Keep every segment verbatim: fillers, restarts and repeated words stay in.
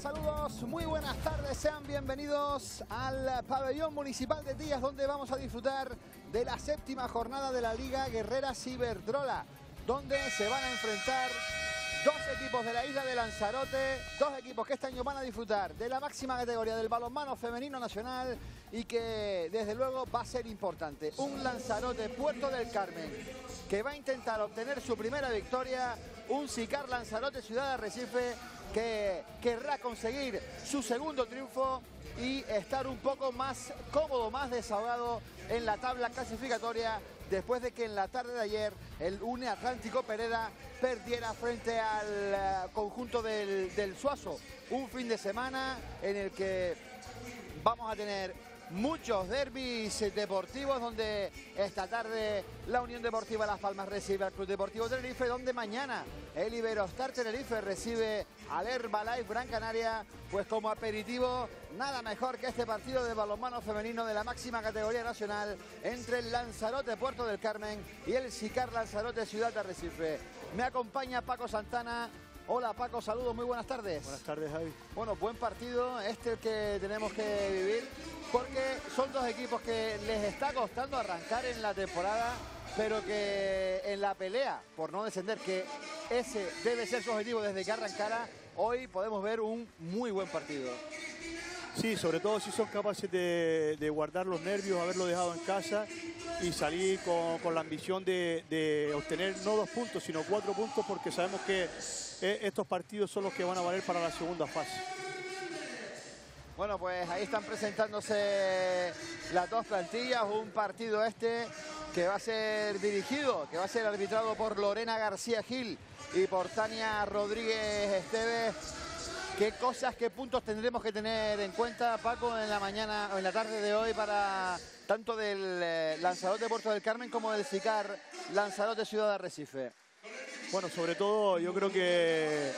Saludos, muy buenas tardes, sean bienvenidos al Pabellón Municipal de Tías, donde vamos a disfrutar de la séptima jornada de la Liga Guerreras Iberdrola, donde se van a enfrentar dos equipos de la isla de Lanzarote, dos equipos que este año van a disfrutar de la máxima categoría del balonmano femenino nacional y que desde luego va a ser importante. Un Lanzarote Puerto del Carmen que va a intentar obtener su primera victoria, un CICAR Lanzarote Ciudad de Arrecife que querrá conseguir su segundo triunfo y estar un poco más cómodo, más desahogado en la tabla clasificatoria después de que en la tarde de ayer el UNE Atlántico Pereda perdiera frente al conjunto del, del Suazo. Un fin de semana en el que vamos a tener muchos derbis deportivos, donde esta tarde la Unión Deportiva Las Palmas recibe al Club Deportivo Tenerife, donde mañana el Iberostar Tenerife recibe al Herbalife Gran Canaria. Pues como aperitivo, nada mejor que este partido de balonmano femenino de la máxima categoría nacional entre el Lanzarote Puerto del Carmen y el CICAR Lanzarote Ciudad de Arrecife. Me acompaña Paco Santana. Hola Paco, saludos, muy buenas tardes. Buenas tardes, Javi. Bueno, buen partido este que tenemos que vivir, porque son dos equipos que les está costando arrancar en la temporada, pero que en la pelea por no descender, que ese debe ser su objetivo desde que arrancara, hoy podemos ver un muy buen partido. Sí, sobre todo si son capaces de, de guardar los nervios, haberlo dejado en casa y salir con, con la ambición de, de obtener no dos puntos, sino cuatro puntos, porque sabemos que estos partidos son los que van a valer para la segunda fase. Bueno, pues ahí están presentándose las dos plantillas, un partido este que va a ser dirigido, que va a ser arbitrado por Lorena García Gil y por Tania Rodríguez Esteves. ¿Qué cosas, qué puntos tendremos que tener en cuenta, Paco, en la mañana o en la tarde de hoy para tanto del eh, Lanzarote Puerto del Carmen como del CICAR Lanzarote Ciudad de Arrecife? Bueno, sobre todo yo creo que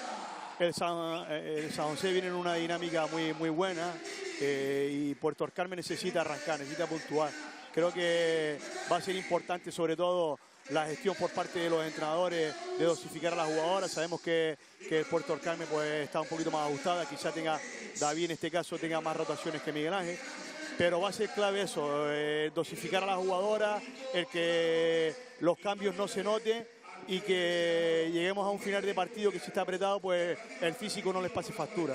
el San, el San José viene en una dinámica muy, muy buena eh, y Puerto del Carmen necesita arrancar, necesita puntuar. Creo que va a ser importante sobre todo la gestión por parte de los entrenadores de dosificar a las jugadoras. Sabemos que, que el Puerto del Carmen pues, está un poquito más ajustada, quizá tenga David en este caso tenga más rotaciones que Miguel Ángel, pero va a ser clave eso, eh, dosificar a las jugadoras, el que los cambios no se noten y que lleguemos a un final de partido que si está apretado pues el físico no les pase factura.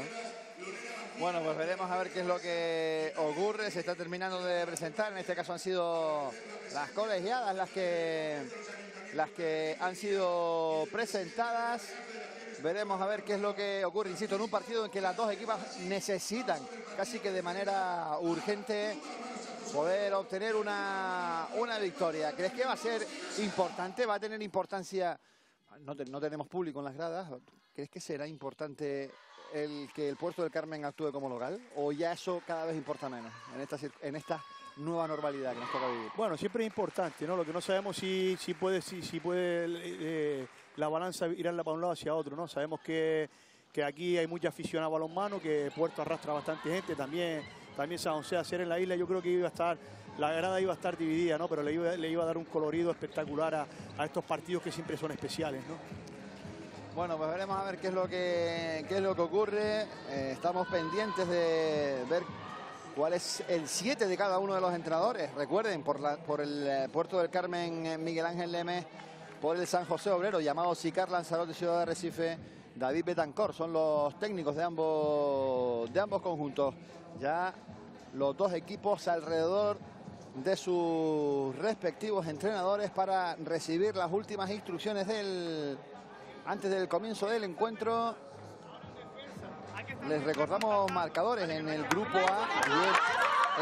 Bueno, pues veremos a ver qué es lo que ocurre. Se está terminando de presentar. En este caso han sido las colegiadas las que, las que han sido presentadas. Veremos a ver qué es lo que ocurre. Insisto, en un partido en que las dos equipas necesitan casi que de manera urgente poder obtener una, una victoria. ¿Crees que va a ser importante? ¿Va a tener importancia? No, te, no tenemos público en las gradas. ¿Crees que será importante el que el Puerto del Carmen actúe como local, o ya eso cada vez importa menos en esta, en esta nueva normalidad que nos toca vivir? Bueno, siempre es importante, ¿no? Lo que no sabemos si, si puede, si, si puede eh, la balanza ir para un lado hacia otro, ¿no? Sabemos que, que aquí hay mucha afición a balonmano, que Puerto arrastra bastante gente, también, también San José, hacer en la isla, yo creo que iba a estar, la grada iba a estar dividida, ¿no? Pero le iba, le iba a dar un colorido espectacular a, a estos partidos que siempre son especiales, ¿no? Bueno, pues veremos a ver qué es lo que, qué es lo que ocurre. Eh, estamos pendientes de ver cuál es el siete de cada uno de los entrenadores. Recuerden, por, la, por el eh, Puerto del Carmen, Miguel Ángel Lemé, por el San José Obrero, llamado CICAR Lanzarote Ciudad de Arrecife, David Betancor. Son los técnicos de ambos, de ambos conjuntos. Ya los dos equipos alrededor de sus respectivos entrenadores para recibir las últimas instrucciones del... Antes del comienzo del encuentro, les recordamos marcadores en el grupo A. El,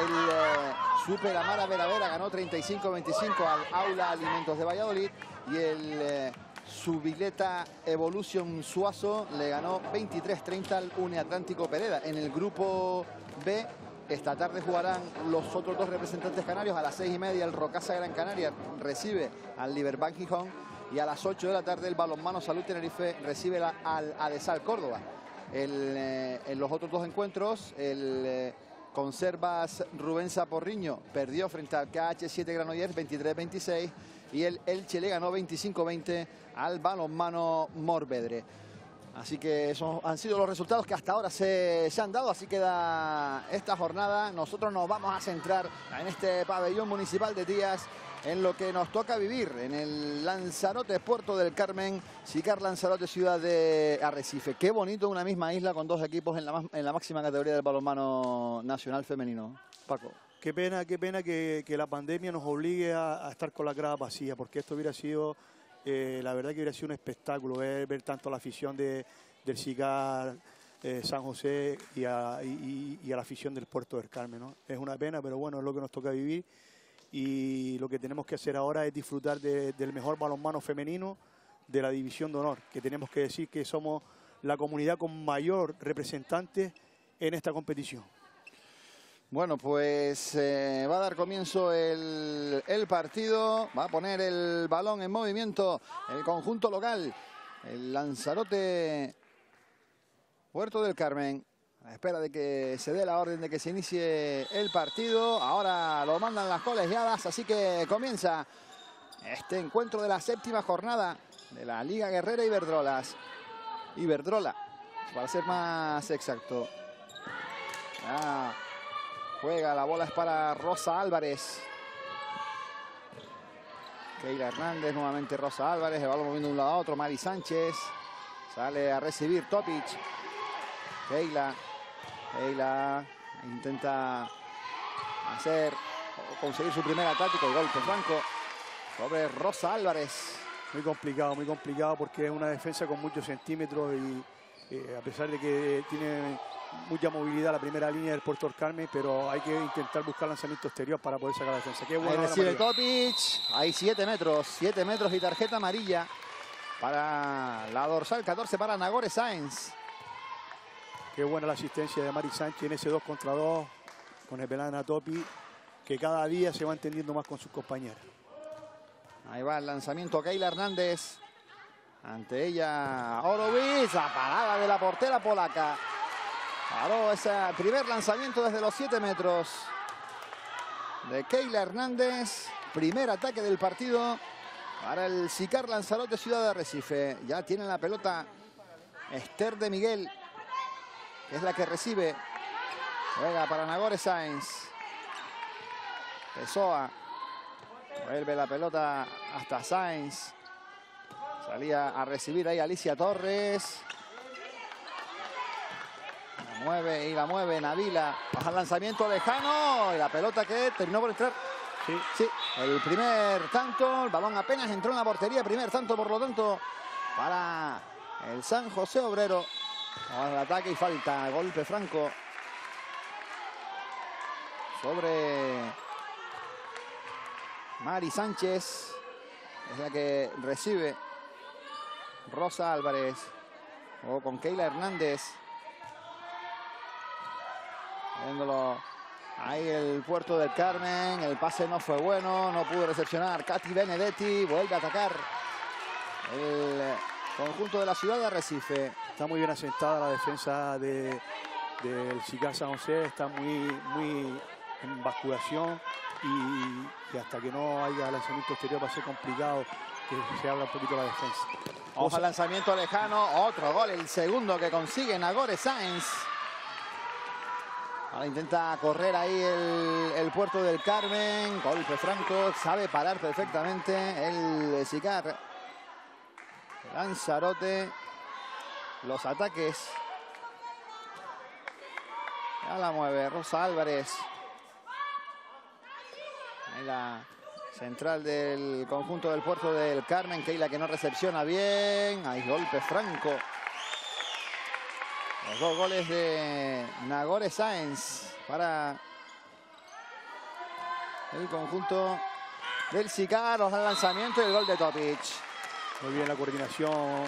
el eh, Super Amara Vera Vera ganó treinta y cinco a veinticinco al Aula Alimentos de Valladolid. Y el eh, Subileta Evolution Suazo le ganó veintitrés a treinta al UNE Atlántico Pereda. En el grupo B, esta tarde jugarán los otros dos representantes canarios. A las seis y media el Rocasa Gran Canaria recibe al Liberbank Gijón. Y a las ocho de la tarde el Balonmano Salud Tenerife recibe la, al Adesal Córdoba. El, eh, en los otros dos encuentros, el eh, Conservas Rubén Saporriño perdió frente al K H siete Granollers veintitrés a veintiséis. Y el Elche le ganó veinticinco a veinte al Balonmano Morvedre. Así que esos han sido los resultados que hasta ahora se, se han dado. Así queda esta jornada. Nosotros nos vamos a centrar en este pabellón municipal de Tías, en lo que nos toca vivir, en el Lanzarote Puerto del Carmen, CICAR Lanzarote Ciudad de Arrecife. Qué bonito una misma isla con dos equipos en la, en la máxima categoría del balonmano nacional femenino. Paco. Qué pena, qué pena que, que la pandemia nos obligue a, a estar con la grada vacía, porque esto hubiera sido, eh, la verdad que hubiera sido un espectáculo ver, ver tanto a la afición de, del CICAR eh, San José y a, y, y a la afición del Puerto del Carmen, ¿no? Es una pena, pero bueno, es lo que nos toca vivir. Y lo que tenemos que hacer ahora es disfrutar de, del mejor balonmano femenino de la división de honor, que tenemos que decir que somos la comunidad con mayor representante en esta competición. Bueno, pues eh, va a dar comienzo el, el partido, va a poner el balón en movimiento el conjunto local, el Lanzarote Puerto del Carmen. A la espera de que se dé la orden de que se inicie el partido. Ahora lo mandan las colegiadas, así que comienza este encuentro de la séptima jornada de la Liga Guerrera Iberdrolas. Iberdrola, para ser más exacto. Ah, juega, la bola es para Rosa Álvarez. Keila Hernández, nuevamente Rosa Álvarez, el balón moviendo de un lado a otro. Mari Sánchez sale a recibir Topić. Keila. Keila intenta hacer conseguir su primer ataque con golpe franco sobre Rosa Álvarez. Muy complicado, muy complicado, porque es una defensa con muchos centímetros y eh, a pesar de que tiene mucha movilidad la primera línea del Puerto del Carmen, pero hay que intentar buscar lanzamiento exterior para poder sacar la defensa. Qué buena. Ahí recibe Topić, hay siete metros, siete metros y tarjeta amarilla para la dorsal catorce para Nagore Sáenz. Qué buena la asistencia de Mari Sánchez en ese dos contra dos con el Pelana Topić, que cada día se va entendiendo más con sus compañeros. Ahí va el lanzamiento Keila Hernández. Ante ella Orowicz, la parada de la portera polaca. Paró ese primer lanzamiento desde los siete metros de Keila Hernández. Primer ataque del partido para el CICAR Lanzarote Ciudad de Arrecife. Ya tiene la pelota Esther de Miguel. Es la que recibe. Juega para Nagore Sáenz. Pessoa. Vuelve la pelota hasta Sáenz. Salía a recibir ahí Alicia Torres. La mueve y la mueve Navila. Baja el lanzamiento lejano. Y la pelota que terminó por entrar. Sí. Sí. El primer tanto. El balón apenas entró en la portería. Primer tanto, por lo tanto, para el San José Obrero. Ahora el ataque y falta, golpe franco sobre Mari Sánchez, es la que recibe Rosa Álvarez, o con Keila Hernández, viéndolo ahí el Puerto del Carmen. El pase no fue bueno, no pudo recepcionar Katy Benedetti, vuelve a atacar el conjunto de la ciudad de Arrecife. Está muy bien asentada la defensa del de CICAR San José, está muy, muy en basculación y, y hasta que no haya lanzamiento exterior va a ser complicado que se abra un poquito la defensa. Vamos al lanzamiento lejano, otro gol, el segundo que consigue Nagore Sáenz. Ahora intenta correr ahí el, el Puerto del Carmen, golpe franco, sabe parar perfectamente el CICAR Lanzarote, los ataques. Ya la mueve Rosa Álvarez. Ahí la central del conjunto del Puerto del Carmen. Keila, que no recepciona bien. Hay golpe franco. Los dos goles de Nagore Sáenz para el conjunto del CICAR. Los lanzamientos y el gol de Topić. Muy bien la coordinación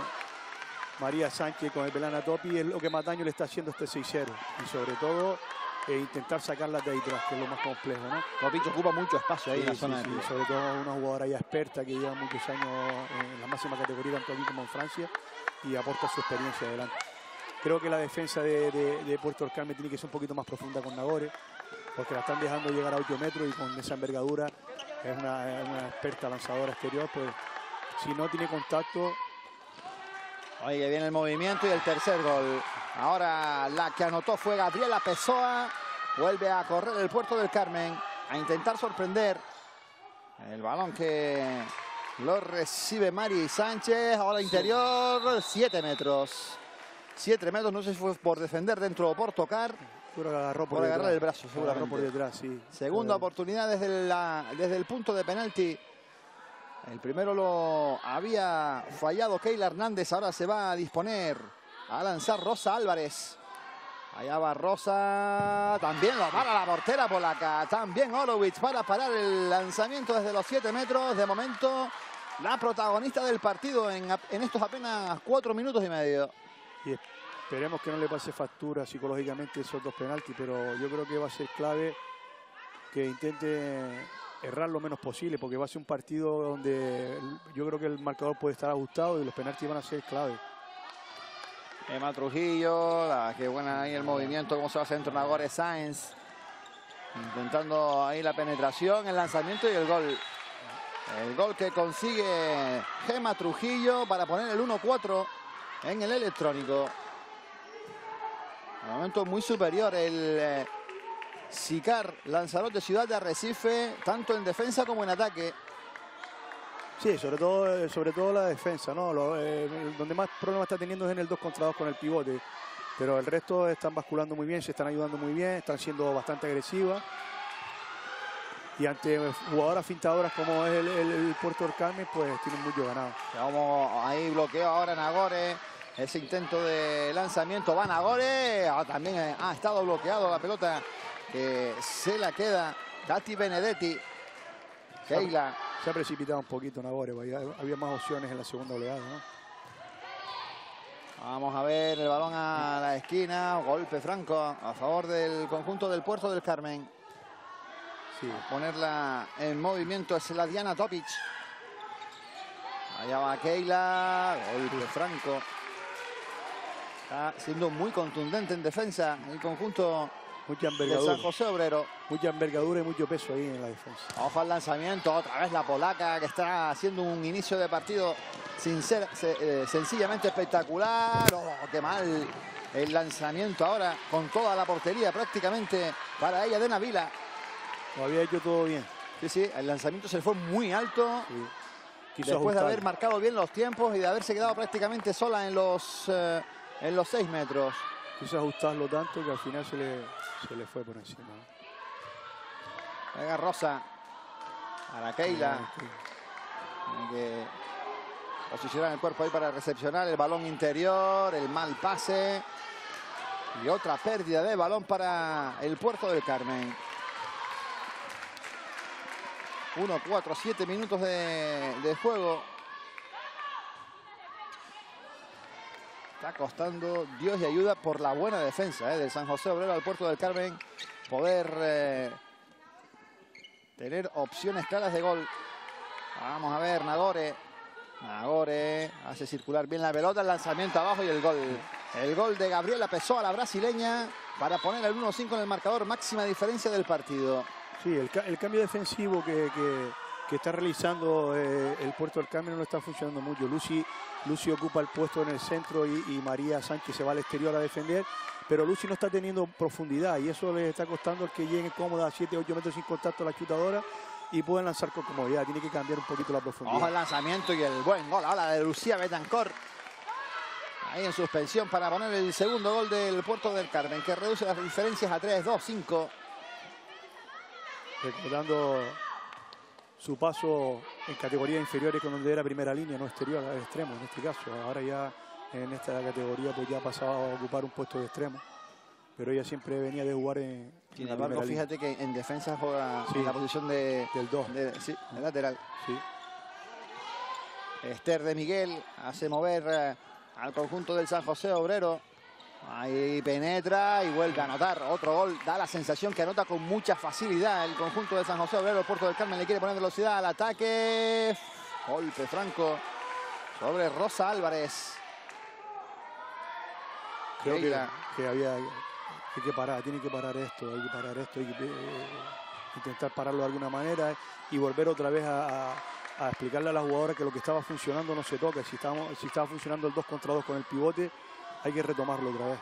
María Sánchez con el Pelana Topić, es lo que más daño le está haciendo este seis cero. Y sobre todo eh, intentar sacarlas de ahí atrás, que es lo más complejo, ¿no? Topić ocupa mucho espacio ahí sí, en la zona. Sí, de sí. Sobre todo una jugadora ya experta que lleva muchos años en la máxima categoría, tanto aquí como en Francia, y aporta su experiencia adelante. Creo que la defensa de, de, de Puerto del Carmen tiene que ser un poquito más profunda con Nagore, porque la están dejando llegar a ocho metros y con esa envergadura es una, una experta lanzadora exterior, pues. Si no tiene contacto, Ahí viene el movimiento y el tercer gol. Ahora la que anotó fue Gabriela Pessoa. Vuelve a correr el Puerto del Carmen, a intentar sorprender. El balón que lo recibe Mari Sánchez. Ahora interior, siete metros. Siete metros, no sé si fue por defender dentro o por tocar. Por agarrar el brazo, seguramente. Por detrás, sí. Segunda oportunidad desde, la, desde el punto de penalti. El primero lo había fallado Keila Hernández. Ahora se va a disponer a lanzar Rosa Álvarez. Allá va Rosa. También lo para la portera polaca. También Orowicz para parar el lanzamiento desde los siete metros. De momento, la protagonista del partido en, en estos apenas cuatro minutos y medio. Y esperemos que no le pase factura psicológicamente esos dos penaltis, pero yo creo que va a ser clave que intente errar lo menos posible, porque va a ser un partido donde yo creo que el marcador puede estar ajustado y los penaltis van a ser clave. Gema Trujillo, la, qué buena ahí el movimiento, cómo se va centro Nagore Sáenz. Intentando ahí la penetración, el lanzamiento y el gol. El gol que consigue Gema Trujillo para poner el uno cuatro en el electrónico. Un momento muy superior el Eh, CICAR Lanzarote Ciudad de Arrecife, tanto en defensa como en ataque. Sí, sobre todo, sobre todo la defensa, ¿no? Lo, eh, donde más problemas está teniendo es en el dos contra dos con el pivote. Pero el resto están basculando muy bien, se están ayudando muy bien, están siendo bastante agresivas. Y ante jugadoras fintadoras como es el, el, el Puerto del Carmen, pues tienen mucho ganado. Vamos, ahí bloqueo ahora Nagore. Ese intento de lanzamiento va Nagore. Ah, también ha estado bloqueado la pelota. Eh, se la queda Katy Benedetti. Keila. Se ha precipitado un poquito Nagore, había más opciones en la segunda oleada, ¿no? Vamos a ver el balón a la esquina, golpe franco a favor del conjunto del Puerto del Carmen. Sí. A ponerla en movimiento es la Diana Topić. Allá va Keila, golpe franco. Está siendo muy contundente en defensa el conjunto Mucha envergadura. De San José Obrero. Mucha envergadura y mucho peso ahí en la defensa. Ojo al lanzamiento, otra vez la polaca que está haciendo un inicio de partido sincera, se, eh, sencillamente espectacular. Oh, ¡qué mal! El lanzamiento ahora con toda la portería prácticamente para ella de Navila. Lo había hecho todo bien. Sí, sí, el lanzamiento se fue muy alto. Sí. Quiso después ajustar. De haber marcado bien los tiempos y de haberse quedado prácticamente sola en los, eh, en los seis metros. Quiso ajustarlo tanto que al final se le, se le fue por encima. Venga Rosa. A la Keila. Tiene que posicionar el cuerpo ahí para recepcionar el balón interior. El mal pase. Y otra pérdida de balón para el Puerto del Carmen. uno cuatro, siete minutos de, de juego. Está costando Dios y ayuda por la buena defensa ¿eh? del San José Obrero al Puerto del Carmen poder eh, tener opciones claras de gol. Vamos a ver, Nagore. Nagore hace circular bien la pelota, el lanzamiento abajo y el gol. El gol de Gabriela Pessoa, la brasileña, para poner el uno cinco en el marcador, máxima diferencia del partido. Sí, el, el cambio defensivo que, que, que está realizando eh, el Puerto del Carmen no está funcionando mucho. Lucy... Lucy ocupa el puesto en el centro y, y María Sánchez se va al exterior a defender. Pero Lucy no está teniendo profundidad y eso le está costando el que llegue cómoda a siete ocho metros sin contacto a la chutadora y pueden lanzar con comodidad. Tiene que cambiar un poquito la profundidad. Ojo el lanzamiento y el buen gol. Ahora de Lucía Betancourt. Ahí en suspensión para poner el segundo gol del Puerto del Carmen, que reduce las diferencias a tres dos cinco. Recordando su paso en categorías inferiores con donde era primera línea, no exterior, al extremo en este caso. Ahora ya en esta categoría pues ya pasaba a ocupar un puesto de extremo. Pero ella siempre venía de jugar en Sin embargo, fíjate línea. Que en defensa juega sí, en la posición de, del dos. De, sí, de lateral. Sí. Esther de Miguel hace mover eh, al conjunto del San José Obrero. Ahí penetra y vuelve a anotar otro gol. Da la sensación que anota con mucha facilidad el conjunto de San José Obrero. El Puerto del Carmen le quiere poner velocidad al ataque. Golpe franco sobre Rosa Álvarez. Creo que, que había hay que parar, tiene que parar esto, hay que parar esto, hay que eh, intentar pararlo de alguna manera y volver otra vez a, a, a explicarle a las jugadoras que lo que estaba funcionando no se toca. Si, estábamos, si estaba funcionando el dos contra dos con el pivote, hay que retomarlo otra vez.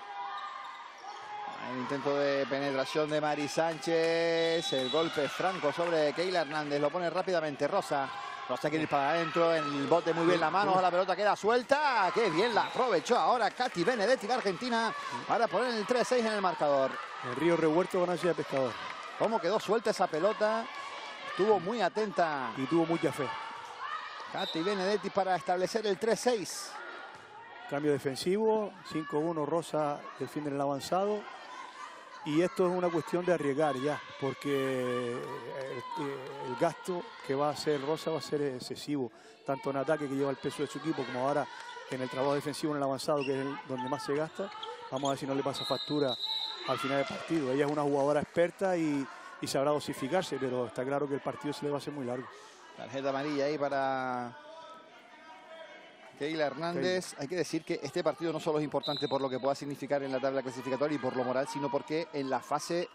El intento de penetración de Mari Sánchez, el golpe franco sobre Keila Hernández, lo pone rápidamente Rosa. Rosa quiere ir para adentro, el bote muy bien la mano, la pelota queda suelta, qué bien la aprovechó ahora Katy Benedetti de Argentina para poner el tres seis en el marcador. El río revuelto con ansia de pescador. Cómo quedó suelta esa pelota, estuvo muy atenta. Y tuvo mucha fe. Katy Benedetti para establecer el tres seis. Cambio defensivo, cinco uno Rosa defiende en el avanzado. Y esto es una cuestión de arriesgar ya, porque el, el gasto que va a hacer Rosa va a ser excesivo, tanto en ataque, que lleva el peso de su equipo, como ahora en el trabajo defensivo en el avanzado, que es el, donde más se gasta. Vamos a ver si no le pasa factura al final del partido. Ella es una jugadora experta y, y sabrá dosificarse, pero está claro que el partido se le va a hacer muy largo. Tarjeta amarilla ahí para Keila Hernández. Keila. Hay que decir que este partido no solo es importante por lo que pueda significar en la tabla clasificatoria y por lo moral, sino porque en la fase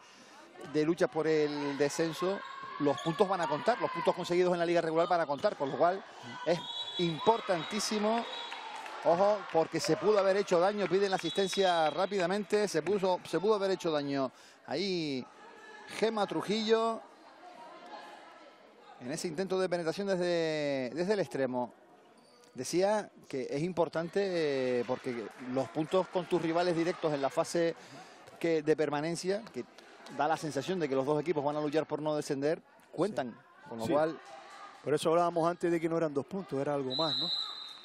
de lucha por el descenso los puntos van a contar, los puntos conseguidos en la liga regular van a contar, con lo cual es importantísimo. Ojo, porque se pudo haber hecho daño, piden la asistencia rápidamente, se, puso, se pudo haber hecho daño ahí Gema Trujillo en ese intento de penetración desde, desde el extremo. Decía que es importante porque los puntos con tus rivales directos en la fase que de permanencia, que da la sensación de que los dos equipos van a luchar por no descender, cuentan. Sí. Con lo sí. cual... Por eso hablábamos antes de que no eran dos puntos, era algo más, ¿no?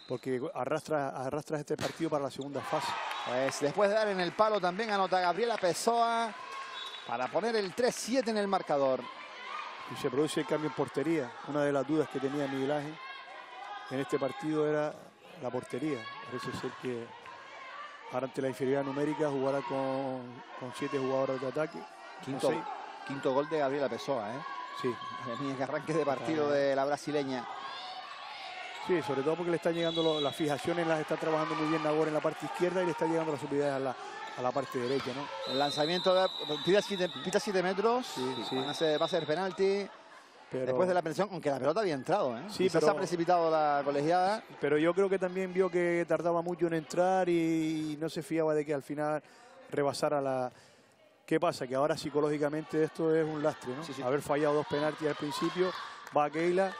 Porque arrastras, arrastras este partido para la segunda fase. Pues después de dar en el palo también anota Gabriela Pessoa para poner el tres siete en el marcador. Y se produce el cambio en portería. Una de las dudas que tenía Miguel Ángel en este partido era la portería. Parece ser que ahora, ante la inferioridad numérica, jugará con, con siete jugadores de ataque. Quinto, quinto gol de Gabriela Pessoa, ¿eh? Sí. El arranque de partido ah. de la brasileña. Sí, sobre todo porque le están llegando lo, las fijaciones, las está trabajando muy bien Nagore en la parte izquierda y le está llegando las subida a la, a la parte derecha, ¿no? El lanzamiento de, pita siete, pita siete metros, sí, sí. Van a ser, va a ser penalti. Pero después de la presión, aunque la pelota había entrado, ¿eh? Sí, pero se ha precipitado la colegiada. Pero yo creo que también vio que tardaba mucho en entrar y no se fiaba de que al final rebasara la... ¿Qué pasa? Que ahora psicológicamente esto es un lastre, ¿no? Sí, sí. Haber fallado dos penaltis al principio. Va Keila.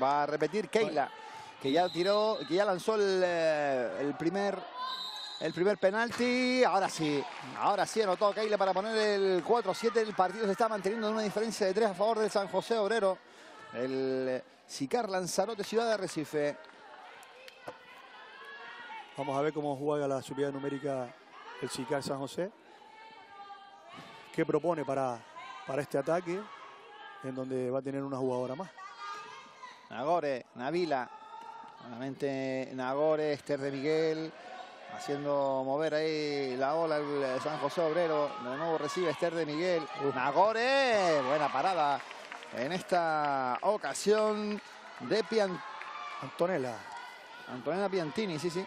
Va a repetir Keila, que ya tiró, que ya lanzó el, el primer el primer penalti. Ahora sí, ahora sí anotó Keila para poner el cuatro siete. El partido se está manteniendo en una diferencia de tres a favor del San José Obrero, el CICAR Lanzarote Ciudad de Arrecife. Vamos a ver cómo juega la subida numérica el CICAR San José. ¿Qué propone para, para este ataque? En donde va a tener una jugadora más. Nagore, Navila. Nuevamente Nagore, Esther de Miguel, haciendo mover ahí la ola el San José Obrero. De nuevo recibe Esther de Miguel. Nagore, buena parada en esta ocasión de Pian... Antonella. Antonella Piantini, sí, sí.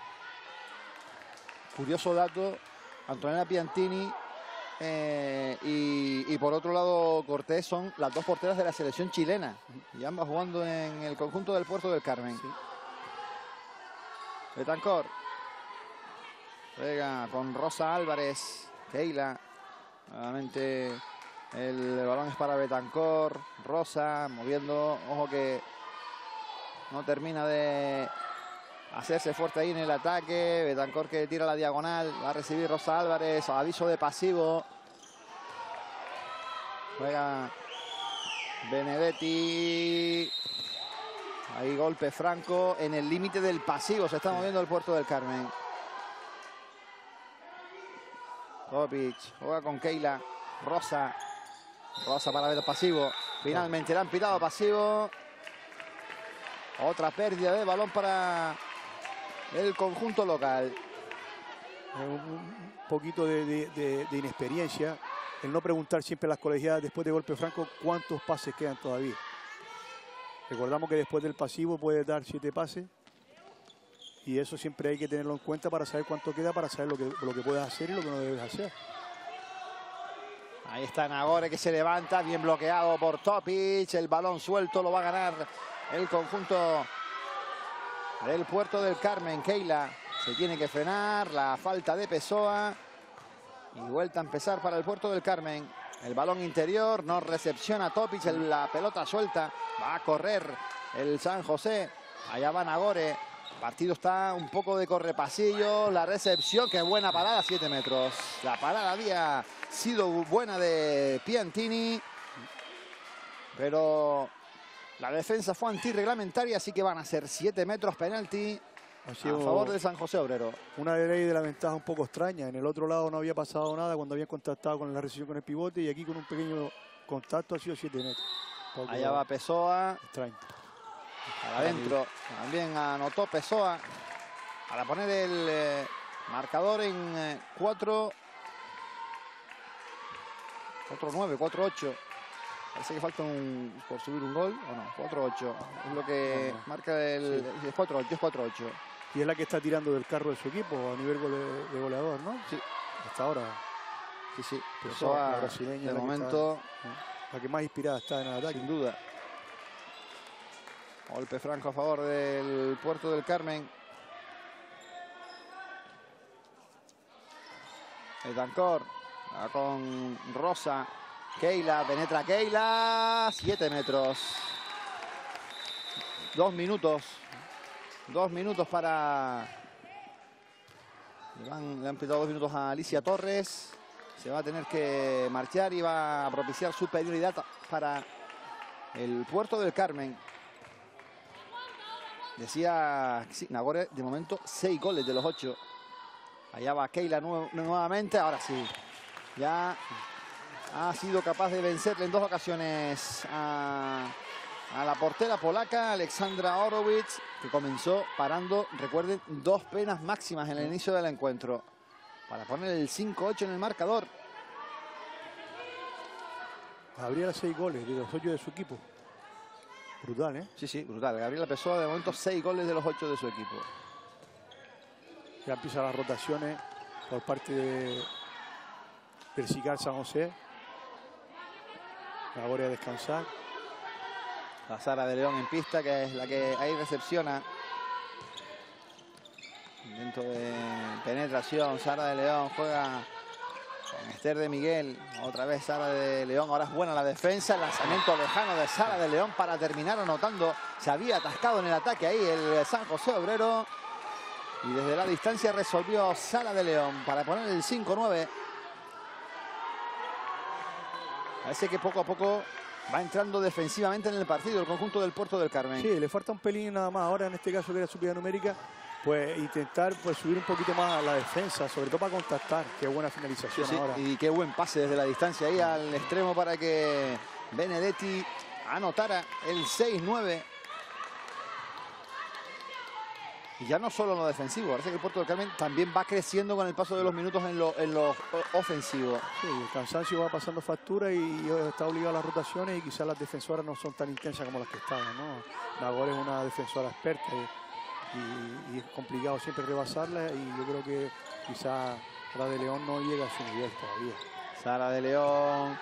Curioso dato, Antonella Piantini eh, y, y por otro lado Cortés son las dos porteras de la selección chilena. Y ambas jugando en el conjunto del Puerto del Carmen. Sí. Betancor juega con Rosa Álvarez. Keila. Nuevamente el balón es para Betancor. Rosa moviendo. Ojo que no termina de hacerse fuerte ahí en el ataque. Betancor que tira la diagonal. Va a recibir Rosa Álvarez. Aviso de pasivo. Juega Benedetti. Ahí golpe franco en el límite del pasivo. Se está moviendo el Puerto del Carmen. Topić juega con Keila. Rosa. Rosa para ver el pasivo. Finalmente le han pitado pasivo. Otra pérdida de balón para el conjunto local. Un poquito de, de, de, de inexperiencia. El no preguntar siempre a las colegiadas después de golpe franco cuántos pases quedan todavía. Recordamos que después del pasivo puede dar siete pases y eso siempre hay que tenerlo en cuenta para saber cuánto queda, para saber lo que, lo que puedes hacer y lo que no debes hacer. Ahí está Nagore que se levanta, bien bloqueado por Topić, el balón suelto lo va a ganar el conjunto del Puerto del Carmen. Keila se tiene que frenar, la falta de Pessoa. Y vuelta a empezar para el Puerto del Carmen. El balón interior, no recepciona Topić, la pelota suelta. Va a correr el San José. Allá va Nagore. El partido está un poco de correpasillo. La recepción, qué buena parada, siete metros. La parada había sido buena de Piantini. Pero la defensa fue antirreglamentaria, así que van a ser siete metros penalti. Ha sido a favor de San José Obrero. Una ley de la ventaja un poco extraña. En el otro lado no había pasado nada cuando habían contactado con la recepción con el pivote, y aquí con un pequeño contacto ha sido siete metros. Poco allá va Pessoa. Extraño. Adentro también anotó Pessoa para poner el eh, marcador en eh, cuatro nueve, cuatro ocho. Parece que falta un, por subir un gol, o no, cuatro ocho. Es lo que no, no. marca el cuatro ocho, sí. cuatro ocho. Y es la que está tirando del carro de su equipo a nivel gole, de goleador, ¿no? Sí. Hasta ahora. Sí, sí. Pessoa, la brasileña, de la momento. Que está, la que más inspirada está en el ataque. Sin duda. Golpe franco a favor del Puerto del Carmen. Betancor con Rosa. Keila, penetra Keila. siete metros. Dos minutos. Dos minutos para... Le, van, le han pitado dos minutos a Alicia Torres. Se va a tener que marchar y va a propiciar superioridad para el Puerto del Carmen. Decía sí, Nagore, de momento, seis goles de los ocho. Allá va Keila nue nuevamente. Ahora sí. Ya ha sido capaz de vencerle en dos ocasiones a, a la portera polaca, Aleksandra Orowicz, que comenzó parando, recuerden, dos penas máximas en el inicio del encuentro. Para poner el cinco ocho en el marcador. Gabriela, seis goles de los ocho de su equipo. Brutal, ¿eh? Sí, sí, brutal. Gabriela Pessoa, de momento, seis goles de los ocho de su equipo. Ya empiezan las rotaciones por parte de del CICAR San José. Ahora a descansar. La Sara de León en pista, que es la que ahí recepciona. Intento de penetración. Sara de León juega con Esther de Miguel. Otra vez Sara de León. Ahora es buena la defensa. El lanzamiento lejano de Sara de León para terminar anotando. Se había atascado en el ataque ahí el San José Obrero. Y desde la distancia resolvió Sara de León para poner el cinco nueve. Parece que poco a poco va entrando defensivamente en el partido el conjunto del Puerto del Carmen. Sí, le falta un pelín nada más. Ahora en este caso que era superioridad numérica, pues intentar pues subir un poquito más a la defensa, sobre todo para contactar. Qué buena finalización sí, ahora. Y qué buen pase desde la distancia ahí al extremo para que Benedetti anotara el seis nueve. Y ya no solo en lo defensivo, parece que el Puerto del Carmen también va creciendo con el paso de los minutos en lo, en lo ofensivo. Sí, el cansancio va pasando factura y está obligado a las rotaciones, y quizás las defensoras no son tan intensas como las que estaban, ¿no? Nagore es una defensora experta y, y es complicado siempre rebasarla, y yo creo que quizás Sara de León no llega a su nivel todavía. Sara de León,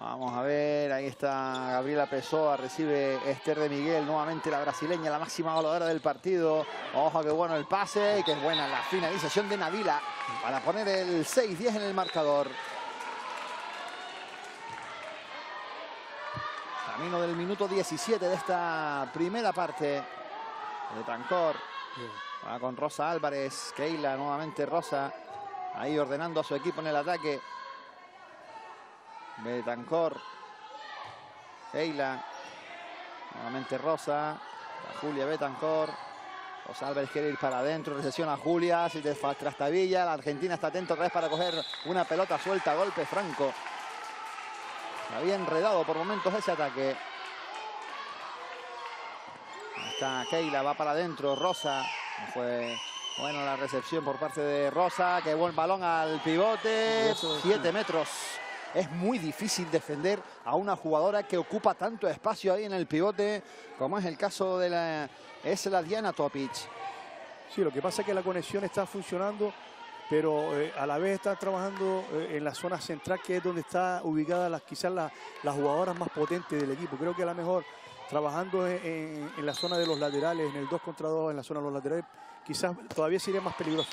vamos a ver, ahí está Gabriela Pessoa, recibe Esther de Miguel, nuevamente la brasileña, la máxima goleadora del partido. Ojo, qué bueno el pase y qué buena la finalización de Navila para poner el seis diez en el marcador. Camino del minuto diecisiete de esta primera parte. Betancor va con Rosa Álvarez, Keila, nuevamente Rosa, ahí ordenando a su equipo en el ataque. Betancor, Keila, nuevamente Rosa, Julia Betancor. Rosa Álvarez quiere ir para adentro, recesión a Julia, si te trastabilla, la Argentina está atenta otra vez para coger una pelota suelta, golpe franco. Se había enredado por momentos ese ataque. Ahí está Keila, va para adentro, Rosa, no fue... Bueno, la recepción por parte de Rosa, qué buen balón al pivote, siete metros. Es muy difícil defender a una jugadora que ocupa tanto espacio ahí en el pivote, como es el caso de la, es la Diana Topić. Sí, lo que pasa es que la conexión está funcionando, pero eh, a la vez está trabajando eh, en la zona central, que es donde está ubicada las, quizás la, las jugadoras más potentes del equipo. Creo que a lo mejor trabajando en, en la zona de los laterales, en el dos contra dos, en la zona de los laterales, quizás todavía sería más peligroso.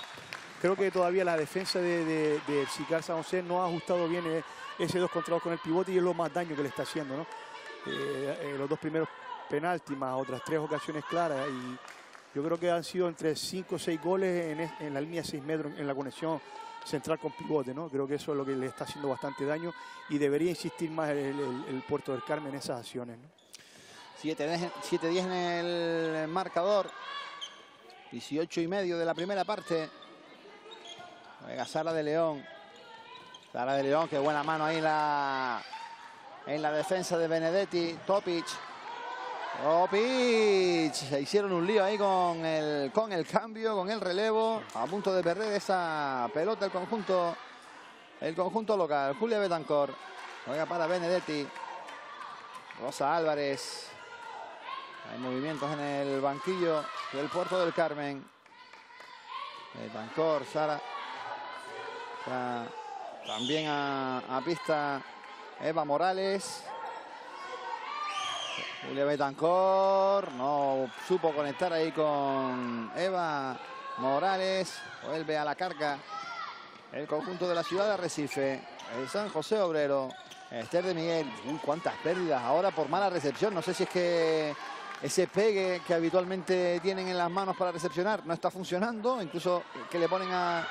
Creo que todavía la defensa de, de, de CICAR Sanjosé no ha ajustado bien ese dos contra dos con el pivote y es lo más daño que le está haciendo, ¿no? Eh, eh, los dos primeros penaltis más otras tres ocasiones claras y yo creo que han sido entre cinco o seis goles en, es, en la línea de seis metros en la conexión central con pivote, ¿no? Creo que eso es lo que le está haciendo bastante daño y debería insistir más el, el, el Puerto del Carmen en esas acciones, ¿no? siete diez en el marcador, dieciocho y medio de la primera parte. Venga, Sara de León. Sara de León, qué buena mano ahí en la, en la defensa de Benedetti. Topić. Topić. Se hicieron un lío ahí con el, con el cambio, con el relevo. A punto de perder esa pelota el conjunto, el conjunto local. Julia Betancor. Juega para Benedetti. Rosa Álvarez. Hay movimientos en el banquillo del Puerto del Carmen. Betancor, Sara. Está también a, a pista Eva Morales. Julia Betancor. No supo conectar ahí con Eva Morales. Vuelve a la carga el conjunto de la ciudad de Arrecife. El San José Obrero. Esther de Miguel. Uy, cuántas pérdidas ahora por mala recepción. No sé si es que ese pegue que habitualmente tienen en las manos para recepcionar no está funcionando. Incluso que le ponen a,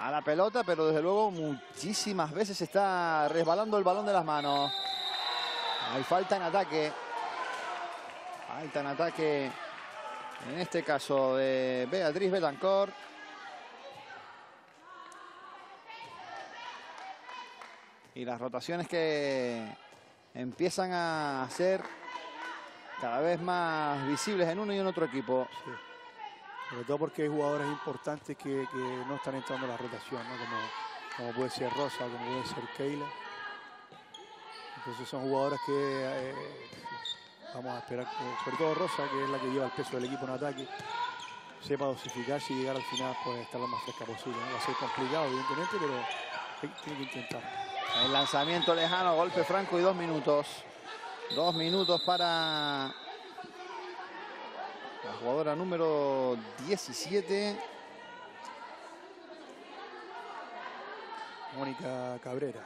a la pelota, pero desde luego muchísimas veces está resbalando el balón de las manos. Hay falta en ataque. Falta en ataque en este caso de Beatriz Betancor. Y las rotaciones que empiezan a ser cada vez más visibles en uno y en otro equipo. Sí. Sobre todo porque hay jugadores importantes que, que no están entrando en la rotación, ¿no? Como, como puede ser Rosa, como puede ser Keila. Entonces son jugadoras que eh, vamos a esperar, sobre todo Rosa, que es la que lleva el peso del equipo en ataque, sepa dosificarse y llegar al final, pues estar lo más fresca posible, ¿no? Va a ser complicado, evidentemente, pero tiene que intentar. El lanzamiento lejano, golpe franco y dos minutos. Dos minutos para la jugadora número diecisiete. Mónica Cabrera.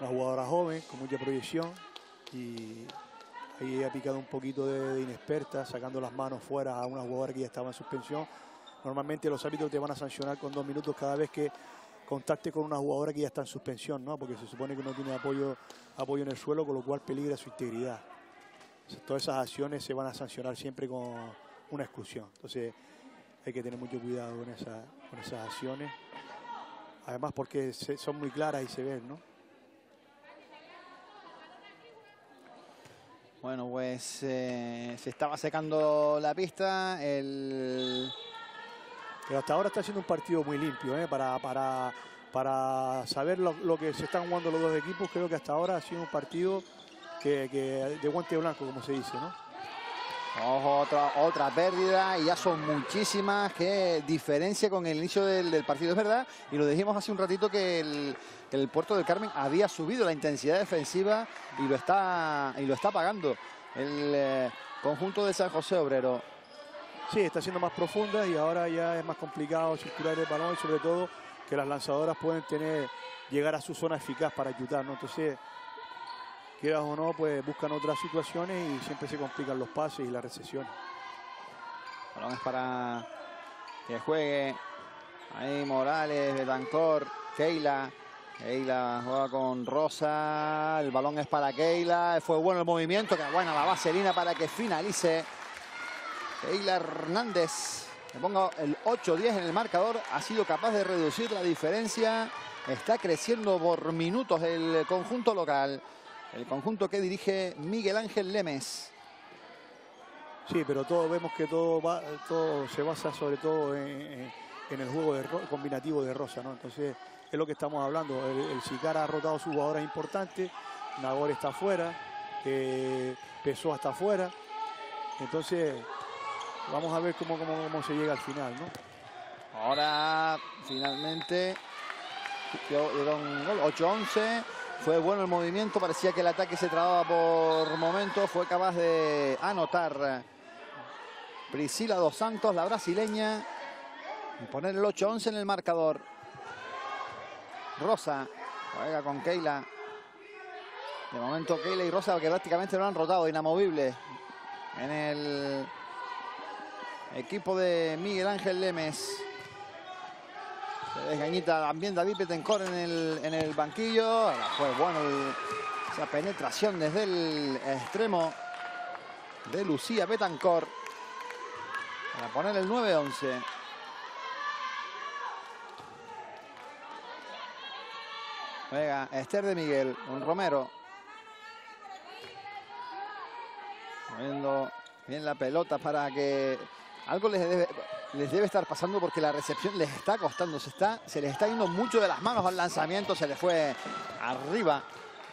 Una jugadora joven, con mucha proyección. Y ahí ha picado un poquito de, de inexperta, sacando las manos fuera a una jugadora que ya estaba en suspensión. Normalmente los árbitros te van a sancionar con dos minutos cada vez que contacte con una jugadora que ya está en suspensión, ¿no? Porque se supone que no tiene apoyo, apoyo en el suelo, con lo cual peligra su integridad. Entonces, todas esas acciones se van a sancionar siempre con una exclusión. Entonces hay que tener mucho cuidado con, esa, con esas acciones. Además porque se, son muy claras y se ven, ¿no? Bueno, pues eh, se estaba secando la pista. El... Pero hasta ahora está siendo un partido muy limpio, ¿eh? Para, para, para saber lo, lo que se están jugando los dos equipos. Creo que hasta ahora ha sido un partido que, que de guante blanco, como se dice, ¿no? Ojo, otra, otra pérdida y ya son muchísimas. Qué diferencia con el inicio del, del partido, es verdad. Y lo dijimos hace un ratito que el, que el Puerto del Carmen había subido la intensidad defensiva y lo está, y lo está pagando el eh, conjunto de San José Obrero. Sí, está siendo más profunda y ahora ya es más complicado circular el balón y sobre todo que las lanzadoras pueden tener, llegar a su zona eficaz para ayudar, ¿no? Entonces, quieras o no, pues buscan otras situaciones y siempre se complican los pases y las recesiones. Balón es para que juegue ahí Morales, Betancor, Keila. Keila juega con Rosa, el balón es para Keila. Fue bueno el movimiento, que buena la vaselina para que finalice Keila Hernández, le pongo el ocho diez en el marcador. Ha sido capaz de reducir la diferencia. Está creciendo por minutos el conjunto local. El conjunto que dirige Miguel Ángel Lemes. Sí, pero todos vemos que todo, va, todo se basa sobre todo en, en el juego de, combinativo de Rosa, ¿no? Entonces es lo que estamos hablando. El, el CICAR ha rotado sus jugadoras importantes. Nagore está afuera. Eh, Pessoa está afuera. Entonces... Vamos a ver cómo, cómo, cómo se llega al final, ¿no? Ahora, finalmente, ocho once, Fue bueno el movimiento, parecía que el ataque se trababa por momentos. Fue capaz de anotar Priscila Dos Santos, la brasileña, y poner el ocho once en el marcador. Rosa juega con Keila. De momento Keila y Rosa, que prácticamente lo han rotado, inamovible en el equipo de Miguel Ángel Lemes. Se desgañita también David Betancor en el, en el banquillo. Ahora fue bueno el, esa penetración desde el extremo de Lucía Betancor para poner el nueve once. Juega Esther de Miguel, un Romero. Moviendo bien la pelota para que... Algo les debe, les debe estar pasando porque la recepción les está costando. Se, está, se les está yendo mucho de las manos al lanzamiento. Se les fue arriba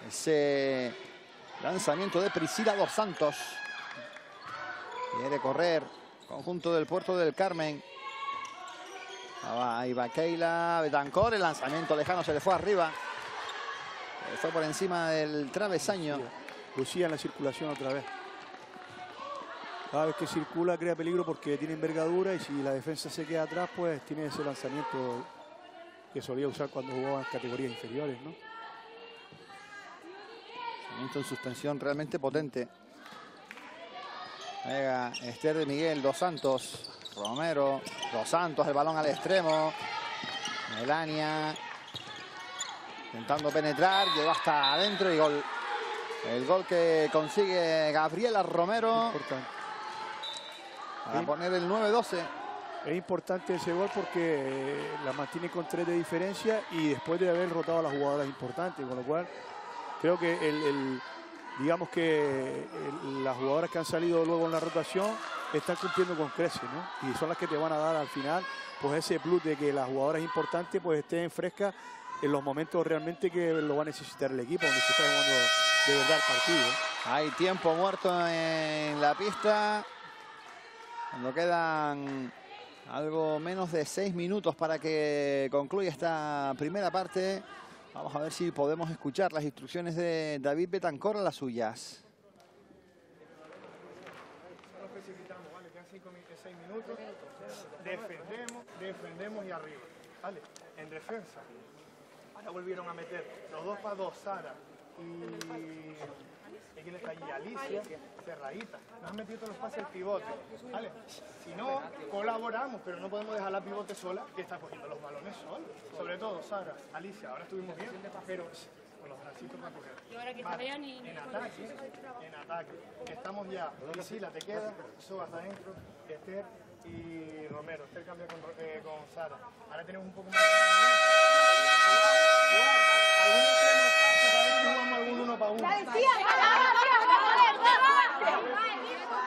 ese lanzamiento de Priscila Dos Santos. Quiere correr conjunto del Puerto del Carmen. Ahí va Keila Betancor. El lanzamiento lejano se le fue arriba. Se le fue por encima del travesaño. Lucía en la circulación otra vez. Cada vez que circula crea peligro porque tiene envergadura y si la defensa se queda atrás, pues tiene ese lanzamiento que solía usar cuando jugaba en categorías inferiores, ¿no? Lanzamiento en suspensión realmente potente. Venga, Esther de Miguel, Dos Santos, Romero, Dos Santos, el balón al extremo. Melania intentando penetrar, llegó hasta adentro y gol. El gol que consigue Gabriela Romero. Importante. Para poner el nueve doce. Es importante ese gol porque la mantiene con tres de diferencia y después de haber rotado a las jugadoras importantes, con lo cual creo que el, el, digamos que el, las jugadoras que han salido luego en la rotación están cumpliendo con creces, ¿no? Y son las que te van a dar al final pues ese plus de que las jugadoras importantes pues estén frescas en los momentos realmente que lo va a necesitar el equipo, donde se está jugando de verdad el partido. Hay tiempo muerto en la pista. Cuando quedan algo menos de seis minutos para que concluya esta primera parte, vamos a ver si podemos escuchar las instrucciones de David Betancor a las suyas. No precipitamos, vale, quedan cinco, seis minutos. Defendemos, defendemos y arriba. Vale, en defensa. Ahora volvieron a meter los dos para dos, Sara. Y... Y aquí está allí Alicia, cerradita. Nos han metido todos los pases el pivote, ¿vale? Si no, colaboramos, pero no podemos dejar la pivote sola, que está cogiendo los balones sola. Sobre todo, Sara, Alicia, ahora estuvimos bien, pero con los bracitos para coger. Vale, en ataque, en ataque. Estamos ya, Priscila te queda, Soba hasta adentro, Esther y Romero. Esther cambia con, eh, con Sara. Ahora tenemos un poco más de...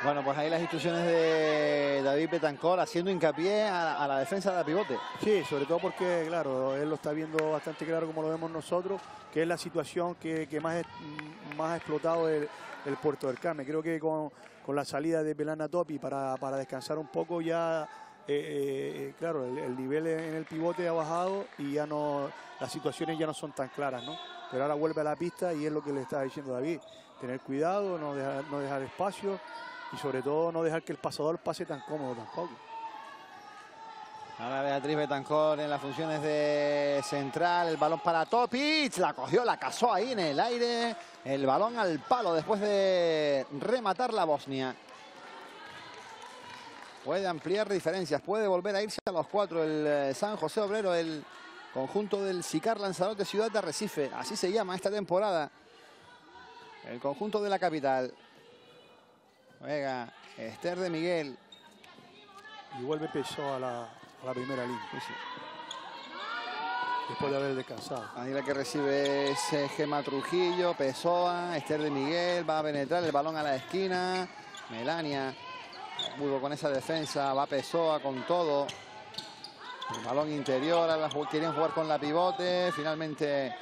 Bueno, pues ahí las instrucciones de David Betancor haciendo hincapié a la, a la defensa de la pivote. Sí, sobre todo porque, claro, él lo está viendo bastante claro como lo vemos nosotros, que es la situación que, que más, más ha explotado el, el Puerto del Carmen. Creo que con, con la salida de Pelana Topić para, para descansar un poco ya... Eh, eh, claro, el, el nivel en el pivote ha bajado y ya no, las situaciones ya no son tan claras, ¿no? Pero ahora vuelve a la pista y es lo que le está diciendo David, tener cuidado, no dejar, no dejar espacio y sobre todo no dejar que el pasador pase tan cómodo tampoco. Ahora Beatriz Betancor en las funciones de central, el balón para Topić, la cogió, la cazó ahí en el aire, el balón al palo después de rematar la Bosnia. Puede ampliar diferencias, puede volver a irse a los cuatro el San José Obrero, el conjunto del CICAR Lanzarote Ciudad de Arrecife. Así se llama esta temporada el conjunto de la capital. Juega Esther de Miguel. Y vuelve Pessoa a la, a la primera línea. Sí. Después de haber descansado. Ahí la que recibe es Gema Trujillo, Pessoa, Esther de Miguel. Va a penetrar el balón a la esquina. Melania... Muy con esa defensa, va Pessoa con todo. El balón interior, ahora quieren jugar con la pivote. Finalmente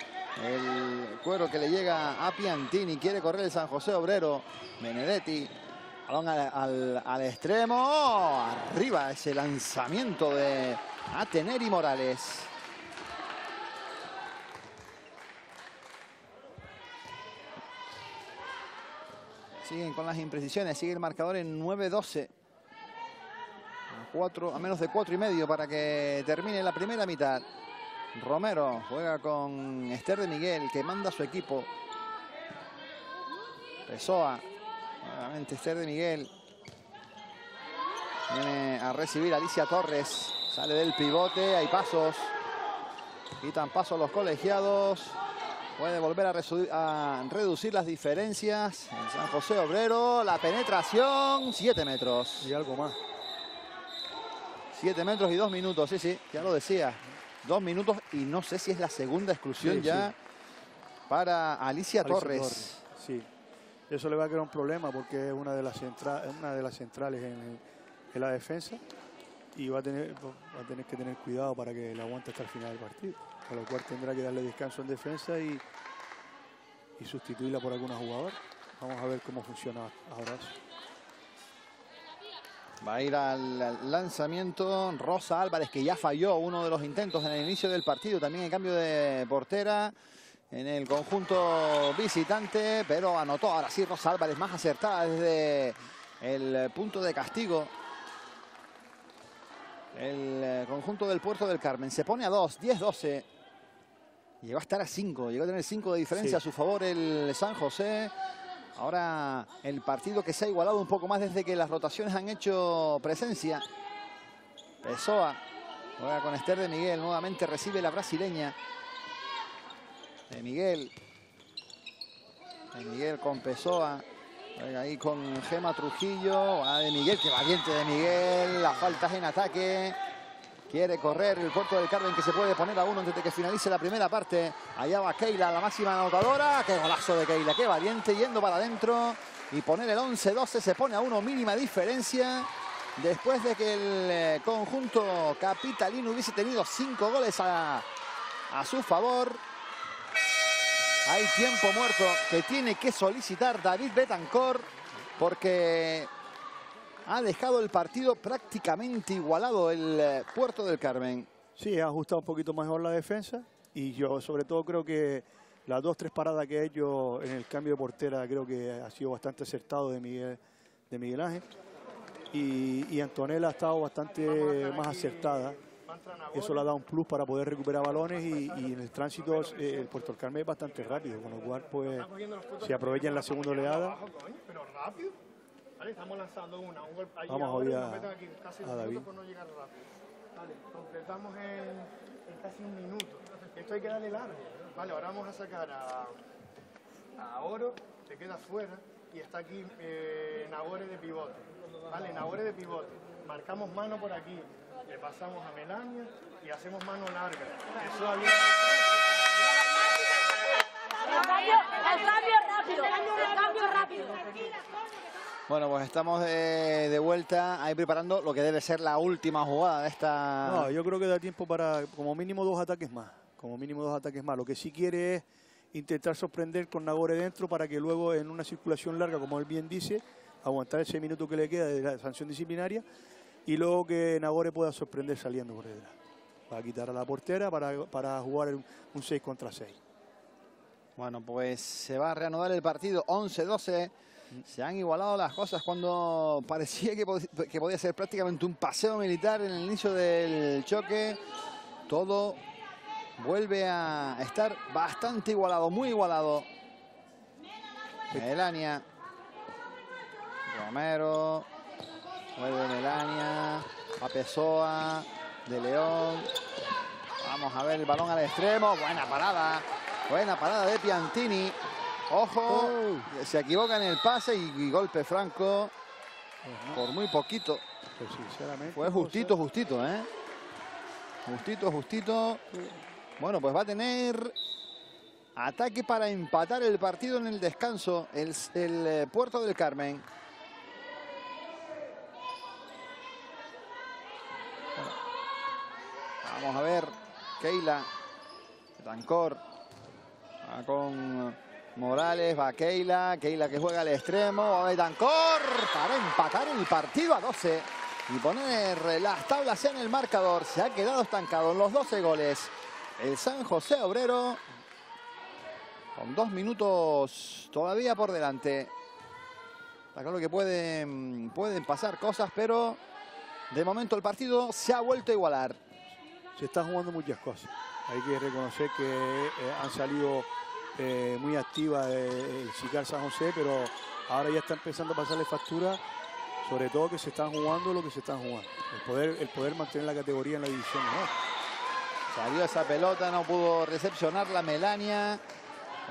el cuero que le llega a Piantini. Quiere correr el San José Obrero. Benedetti, balón al, al, al extremo. ¡Oh! Arriba ese lanzamiento de Ateneri Morales. Siguen con las imprecisiones, sigue el marcador en nueve doce. A menos de cuatro y medio para que termine la primera mitad. Romero juega con Esther de Miguel, que manda a su equipo. Pessoa, nuevamente Esther de Miguel. Viene a recibir Alicia Torres. Sale del pivote, hay pasos. Quitan pasos los colegiados. Puede volver a, a reducir las diferencias. En San José Obrero, la penetración, siete metros. Y algo más. Siete metros y dos minutos, sí, sí, ya lo decía. Dos minutos y no sé si es la segunda exclusión sí, ya sí. para Alicia, Alicia Torres. Torres. Sí, eso le va a crear un problema porque es una de las, centra una de las centrales en, el, en la defensa y va a, tener, va a tener que tener cuidado para que la aguante hasta el final del partido. Con lo cual tendrá que darle descanso en defensa y, y sustituirla por alguna jugadora. Vamos a ver cómo funciona ahora eso. Va a ir al lanzamiento Rosa Álvarez, que ya falló uno de los intentos en el inicio del partido. También el cambio de portera en el conjunto visitante, pero anotó ahora sí Rosa Álvarez, más acertada desde el punto de castigo. El conjunto del Puerto del Carmen se pone a dos, diez doce. Llegó a estar a cinco, llegó a tener cinco de diferencia sí. a su favor el San José. Ahora el partido que se ha igualado un poco más desde que las rotaciones han hecho presencia. Pessoa juega con Esther de Miguel. Nuevamente recibe la brasileña. De Miguel. De Miguel con Pessoa. Juega ahí con Gema Trujillo. Va de Miguel, que valiente de Miguel. La falta es en ataque. Quiere correr el Puerto del Carmen, que se puede poner a uno antes de que finalice la primera parte. Allá va Keila, la máxima anotadora. ¡Qué golazo de Keila! ¡Qué valiente! Yendo para adentro y poner el once doce. Se pone a uno, mínima diferencia. Después de que el conjunto capitalino hubiese tenido cinco goles a, a su favor. Hay tiempo muerto que tiene que solicitar David Betancor porque ha dejado el partido prácticamente igualado el Puerto del Carmen. Sí, ha ajustado un poquito mejor la defensa y yo sobre todo creo que las dos, tres paradas que ha hecho en el cambio de portera creo que ha sido bastante acertado de Miguel, de Miguel Ángel. Y, y Antonella ha estado bastante más acertada. Eso le ha dado un plus para poder recuperar balones y, y en el tránsito eh, el Puerto del Carmen es bastante rápido, con lo cual pues se aprovecha en la segunda oleada. Vale, estamos lanzando una, un golpe ahí. Vamos a, a, aquí, casi a David. Por no llegar rápido. Vale, completamos en, en casi un minuto. Esto hay que darle largo. Vale, ahora vamos a sacar a, a Oro, se queda fuera y está aquí eh, Nagore de pivote. Vale, Nagore de pivote. Marcamos mano por aquí, le pasamos a Melania y hacemos mano larga. Eso había... El cambio, el cambio rápido, el cambio rápido. Bueno, pues estamos de, de vuelta ahí preparando lo que debe ser la última jugada de esta... No, yo creo que da tiempo para como mínimo dos ataques más. Como mínimo dos ataques más. Lo que sí quiere es intentar sorprender con Nagore dentro para que luego en una circulación larga, como él bien dice, aguantar ese minuto que le queda de la sanción disciplinaria y luego que Nagore pueda sorprender saliendo por detrás. Para quitar a la portera, para, para jugar un seis contra seis. Bueno, pues se va a reanudar el partido once doce. Se han igualado las cosas cuando parecía que, pod que podía ser prácticamente un paseo militar en el inicio del choque. Todo vuelve a estar bastante igualado, muy igualado. Melania. Romero. Vuelve Melania. A Pessoa. De León. Vamos a ver el balón al extremo. Buena parada. Buena parada de Piantini. Ojo, oh. se equivoca en el pase y, y golpe franco pues por muy poquito. Pues sinceramente, fue justito, justito, ¿eh? Justito, justito. Bueno, pues va a tener ataque para empatar el partido en el descanso el, el Puerto del Carmen. Bueno, vamos a ver, Keila, Betancor, con... Morales, va Keila, Keila que juega al extremo, va Betancor para empatar el partido a doce y poner las tablas en el marcador. Se ha quedado estancado en los doce goles el San José Obrero con dos minutos todavía por delante. Está claro que pueden, pueden pasar cosas, pero de momento el partido se ha vuelto a igualar. Se están jugando muchas cosas. Hay que reconocer que eh, han salido eh, muy activas eh, el CICAR San José, pero ahora ya está empezando a pasarle factura, sobre todo que se están jugando lo que se están jugando. El poder, el poder mantener la categoría en la división, ¿no? Salió esa pelota, no pudo recepcionarla Melania.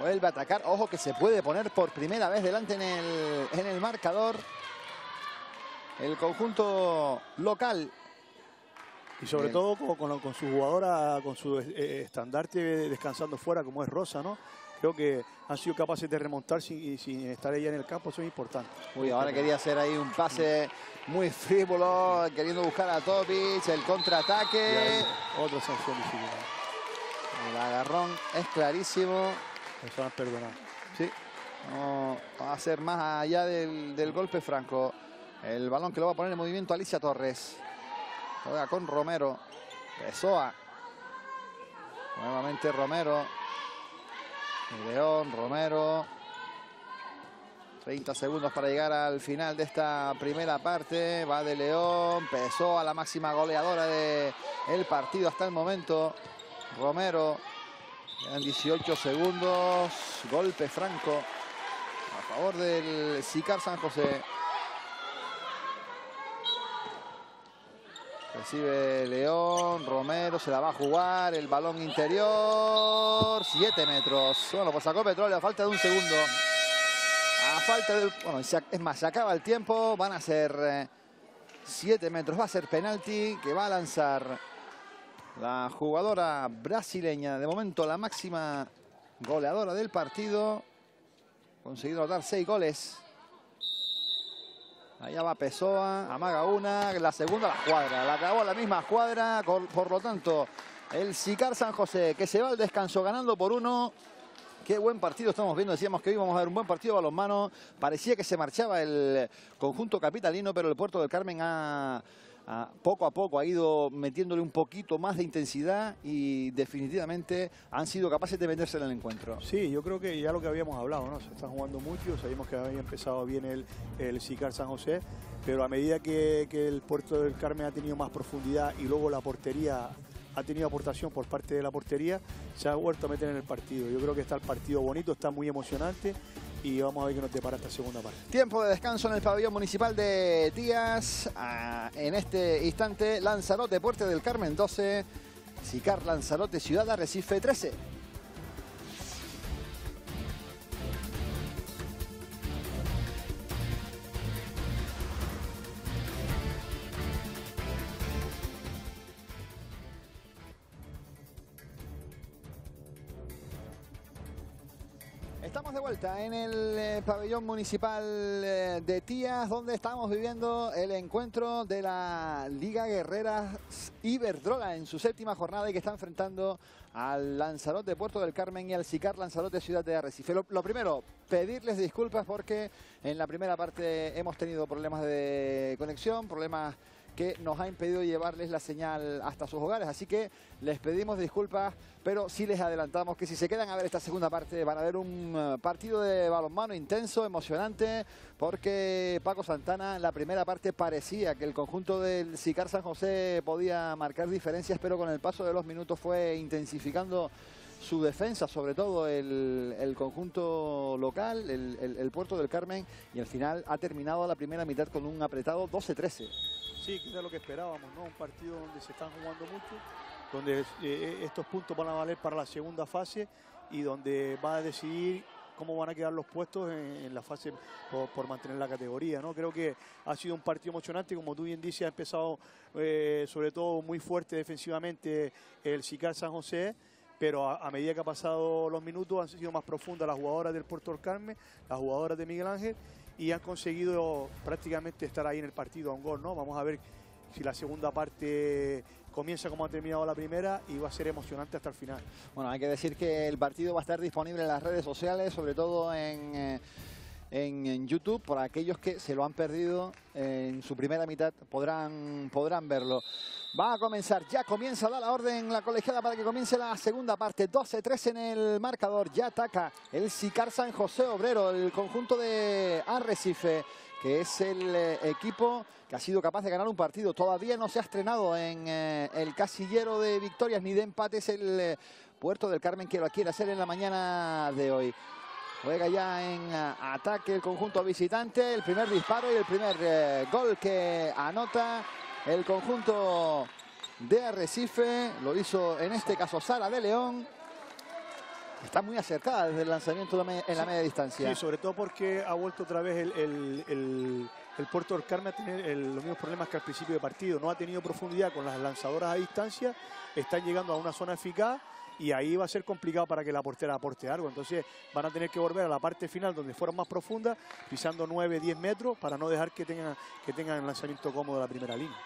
Vuelve a atacar. Ojo que se puede poner por primera vez delante en el, en el marcador el conjunto local. Y sobre Bien. todo con, con, con su jugadora, con su eh, estandarte descansando fuera, como es Rosa, ¿no? Creo que han sido capaces de remontar sin, sin estar ella en el campo, eso es importante. Uy, ahora quería hacer ahí un pase muy frívolo, queriendo buscar a Topić, el contraataque. Otra sanción difícil. El agarrón es clarísimo. Eso han perdonado. Sí. No va a ser más allá del, del golpe franco. El balón que lo va a poner en movimiento Alicia Torres. Juega con Romero. Pessoa. Nuevamente Romero. León, Romero. treinta segundos para llegar al final de esta primera parte. Va de León. Pessoa, la máxima goleadora del partido hasta el momento. Romero. Quedan dieciocho segundos. Golpe franco a favor del CICAR San José. Recibe León, Romero, se la va a jugar, el balón interior, siete metros. Bueno, pues sacó Petróleo a falta de un segundo. A falta de... Bueno, es más, se acaba el tiempo, van a ser siete metros. Va a ser penalti que va a lanzar la jugadora brasileña. De momento la máxima goleadora del partido. Conseguido anotar seis goles. Allá va Pessoa, amaga una, la segunda la cuadra, la acabó la misma cuadra, por lo tanto, el CICAR San José, que se va al descanso ganando por uno. Qué buen partido estamos viendo, decíamos que hoy íbamos a ver un buen partido de balonmano, parecía que se marchaba el conjunto capitalino, pero el Puerto del Carmen ha, ha, poco a poco ha ido metiéndole un poquito más de intensidad y definitivamente han sido capaces de meterse en el encuentro. Sí, yo creo que ya lo que habíamos hablado, ¿no? Se están jugando mucho, sabíamos que había empezado bien el, el CICAR San José, pero a medida que, que el Puerto del Carmen ha tenido más profundidad y luego la portería... ha tenido aportación por parte de la portería, se ha vuelto a meter en el partido. Yo creo que está el partido bonito, está muy emocionante y vamos a ver qué nos depara esta segunda parte. Tiempo de descanso en el pabellón municipal de Tías. Ah, en este instante, Lanzarote Puerto del Carmen doce, CICAR Lanzarote Ciudad de Arrecife trece. Estamos de vuelta en el pabellón municipal de Tías, donde estamos viviendo el encuentro de la Liga Guerreras Iberdrola en su séptima jornada y que está enfrentando al Lanzarote Puerto del Carmen y al CICAR Lanzarote Ciudad de Arrecife. Lo, lo primero, pedirles disculpas porque en la primera parte hemos tenido problemas de conexión, problemas que nos ha impedido llevarles la señal hasta sus hogares. Así que les pedimos disculpas, pero sí les adelantamos que si se quedan a ver esta segunda parte van a ver un partido de balonmano intenso, emocionante, porque Paco Santana en la primera parte parecía que el conjunto del CICAR San José podía marcar diferencias, pero con el paso de los minutos fue intensificando su defensa, sobre todo el, el conjunto local, el, el, el Puerto del Carmen, y al final ha terminado la primera mitad con un apretado doce a trece. Sí, quizás lo que esperábamos, ¿no? Un partido donde se están jugando mucho, donde eh, estos puntos van a valer para la segunda fase y donde va a decidir cómo van a quedar los puestos en, en la fase por, por mantener la categoría, ¿no? Creo que ha sido un partido emocionante, como tú bien dices, ha empezado eh, sobre todo muy fuerte defensivamente el CICAR San José, pero a, a medida que han pasado los minutos han sido más profundas las jugadoras del Puerto del Carmen, las jugadoras de Miguel Ángel, y han conseguido prácticamente estar ahí en el partido a un gol, ¿no? Vamos a ver si la segunda parte comienza como ha terminado la primera y va a ser emocionante hasta el final. Bueno, hay que decir que el partido va a estar disponible en las redes sociales, sobre todo en... Eh... En, en YouTube, para aquellos que se lo han perdido en su primera mitad podrán, podrán verlo. Va a comenzar, ya comienza a dar la orden la colegiada para que comience la segunda parte. doce a trece en el marcador, ya ataca el CICAR San José Obrero, el conjunto de Arrecife, que es el equipo que ha sido capaz de ganar un partido. Todavía no se ha estrenado en eh, el casillero de victorias ni de empates el eh, Puerto del Carmen, que lo quiere hacer en la mañana de hoy. Juega ya en eh, ataque el conjunto visitante. El primer disparo y el primer eh, gol que anota el conjunto de Arrecife. Lo hizo en este caso Sara de León. Está muy acercada desde el lanzamiento en la media distancia. Sí, sobre todo porque ha vuelto otra vez el, el, el, el Puerto del Carmen a tener el, los mismos problemas que al principio de partido. No ha tenido profundidad con las lanzadoras a distancia. Están llegando a una zona eficaz y ahí va a ser complicado para que la portera aporte algo. Entonces van a tener que volver a la parte final donde fueron más profundas, pisando nueve, diez metros para no dejar que tengan, que tengan el lanzamiento cómodo de la primera línea.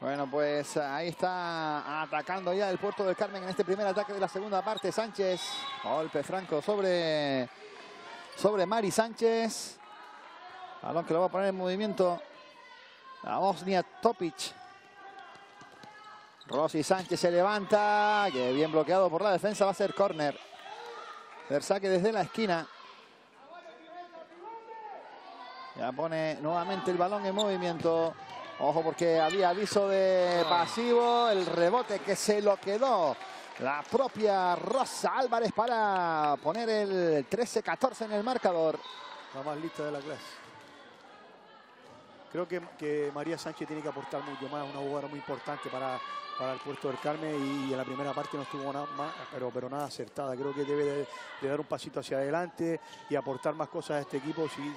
Bueno, pues ahí está atacando ya el Puerto del Carmen en este primer ataque de la segunda parte. Sánchez, golpe franco sobre, sobre Mari Sánchez. Balón que lo va a poner en movimiento la bosnia Topić. Rosy Sánchez se levanta, que bien bloqueado por la defensa, va a ser córner. El saque desde la esquina. Ya pone nuevamente el balón en movimiento. Ojo porque había aviso de pasivo, el rebote que se lo quedó la propia Rosa Álvarez para poner el trece catorce en el marcador. La más lista de la clase. Creo que, que María Sánchez tiene que aportar mucho más, una jugadora muy importante para, para el Puerto del Carmen, y, y en la primera parte no estuvo nada más, pero, pero nada acertada. Creo que debe de, de dar un pasito hacia adelante y aportar más cosas a este equipo si,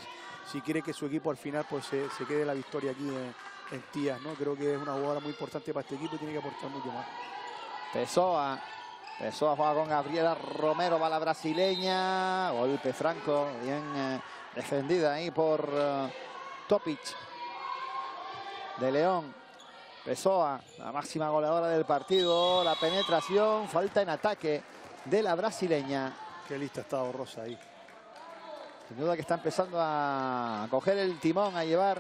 si quiere que su equipo al final pues se, se quede la victoria aquí en... en Tías, ¿no? Creo que es una jugadora muy importante para este equipo y tiene que aportar mucho más. Pessoa. Pessoa juega con Gabriela Romero, va la brasileña. Golpe franco, bien eh, defendida ahí por eh, Topić. De León. Pessoa, la máxima goleadora del partido. La penetración, falta en ataque de la brasileña. Qué lista ha estado Rosa ahí. Sin duda que está empezando a coger el timón, a llevar...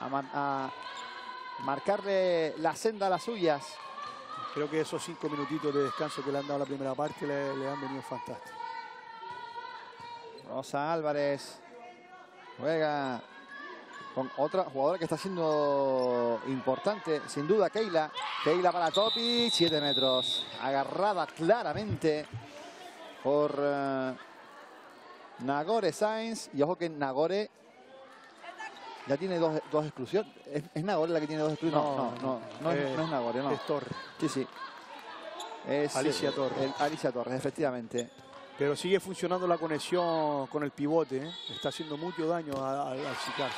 A, mar a marcarle la senda a las suyas. Creo que esos cinco minutitos de descanso que le han dado la primera parte le, le han venido fantástico. Rosa Álvarez juega con otra jugadora que está siendo importante, sin duda, Keila. Keila para Topić, siete metros. Agarrada claramente por uh, Nagore Sáenz. Y ojo que Nagore... Ya tiene dos, dos exclusiones. ¿Es, ¿Es Nagore la que tiene dos exclusiones? No, no, no, no, no, eh, es, no es Nagore, no. Es Torres. Sí, sí. Es Alicia Torres. El, Alicia Torres, efectivamente. Pero sigue funcionando la conexión con el pivote, ¿eh? Está haciendo mucho daño al CICAR.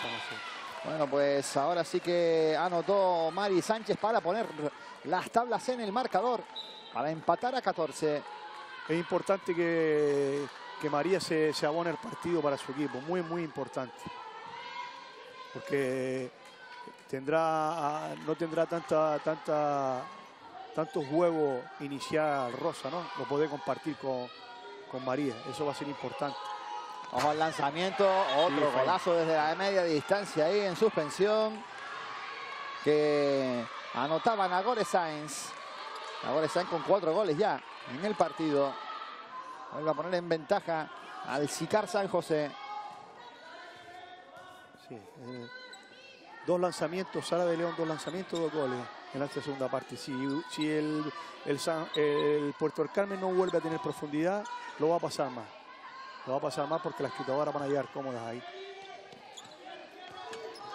Bueno, pues ahora sí que anotó Mari Sánchez para poner las tablas en el marcador, para empatar a catorce. Es importante que, que María se, se abone el partido para su equipo. Muy, muy importante. Porque tendrá, no tendrá tanta, tanta, tantos huevos inicial Rosa, ¿no? Lo puede compartir con, con María. Eso va a ser importante. Ojo al lanzamiento. Otro golazo desde la media distancia ahí en suspensión. Que anotaba Nagore Sáenz. Nagore Sáenz con cuatro goles ya en el partido. Vuelve a poner en ventaja al CICAR San José. Sí, eh, dos lanzamientos, Sara de León, dos lanzamientos, dos goles en esta segunda parte. Si, si el, el, San, el Puerto del Carmen no vuelve a tener profundidad, lo va a pasar más. Lo va a pasar más porque las chutadoras van a llegar cómodas ahí.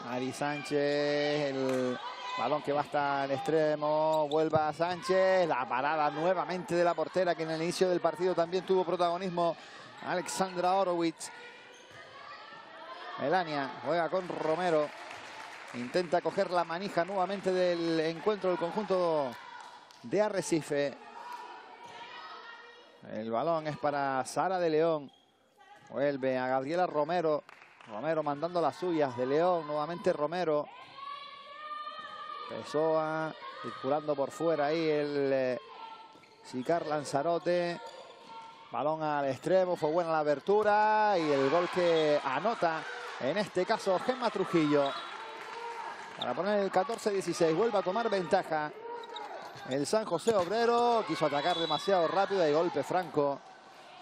Mari Sánchez, el balón que va hasta el extremo, vuelve a Sánchez. La parada nuevamente de la portera, que en el inicio del partido también tuvo protagonismo Alexandra Orowicz. Melania juega con Romero. Intenta coger la manija nuevamente del encuentro del conjunto de Arrecife. El balón es para Sara de León. Vuelve a Gabriela Romero. Romero mandando las suyas. De León, nuevamente Romero. Pessoa circulando por fuera ahí el CICAR Lanzarote. Balón al extremo. Fue buena la abertura y el gol que anota. En este caso, Gema Trujillo. Para poner el catorce a dieciséis, vuelve a tomar ventaja el San José Obrero. Quiso atacar demasiado rápido y golpe franco.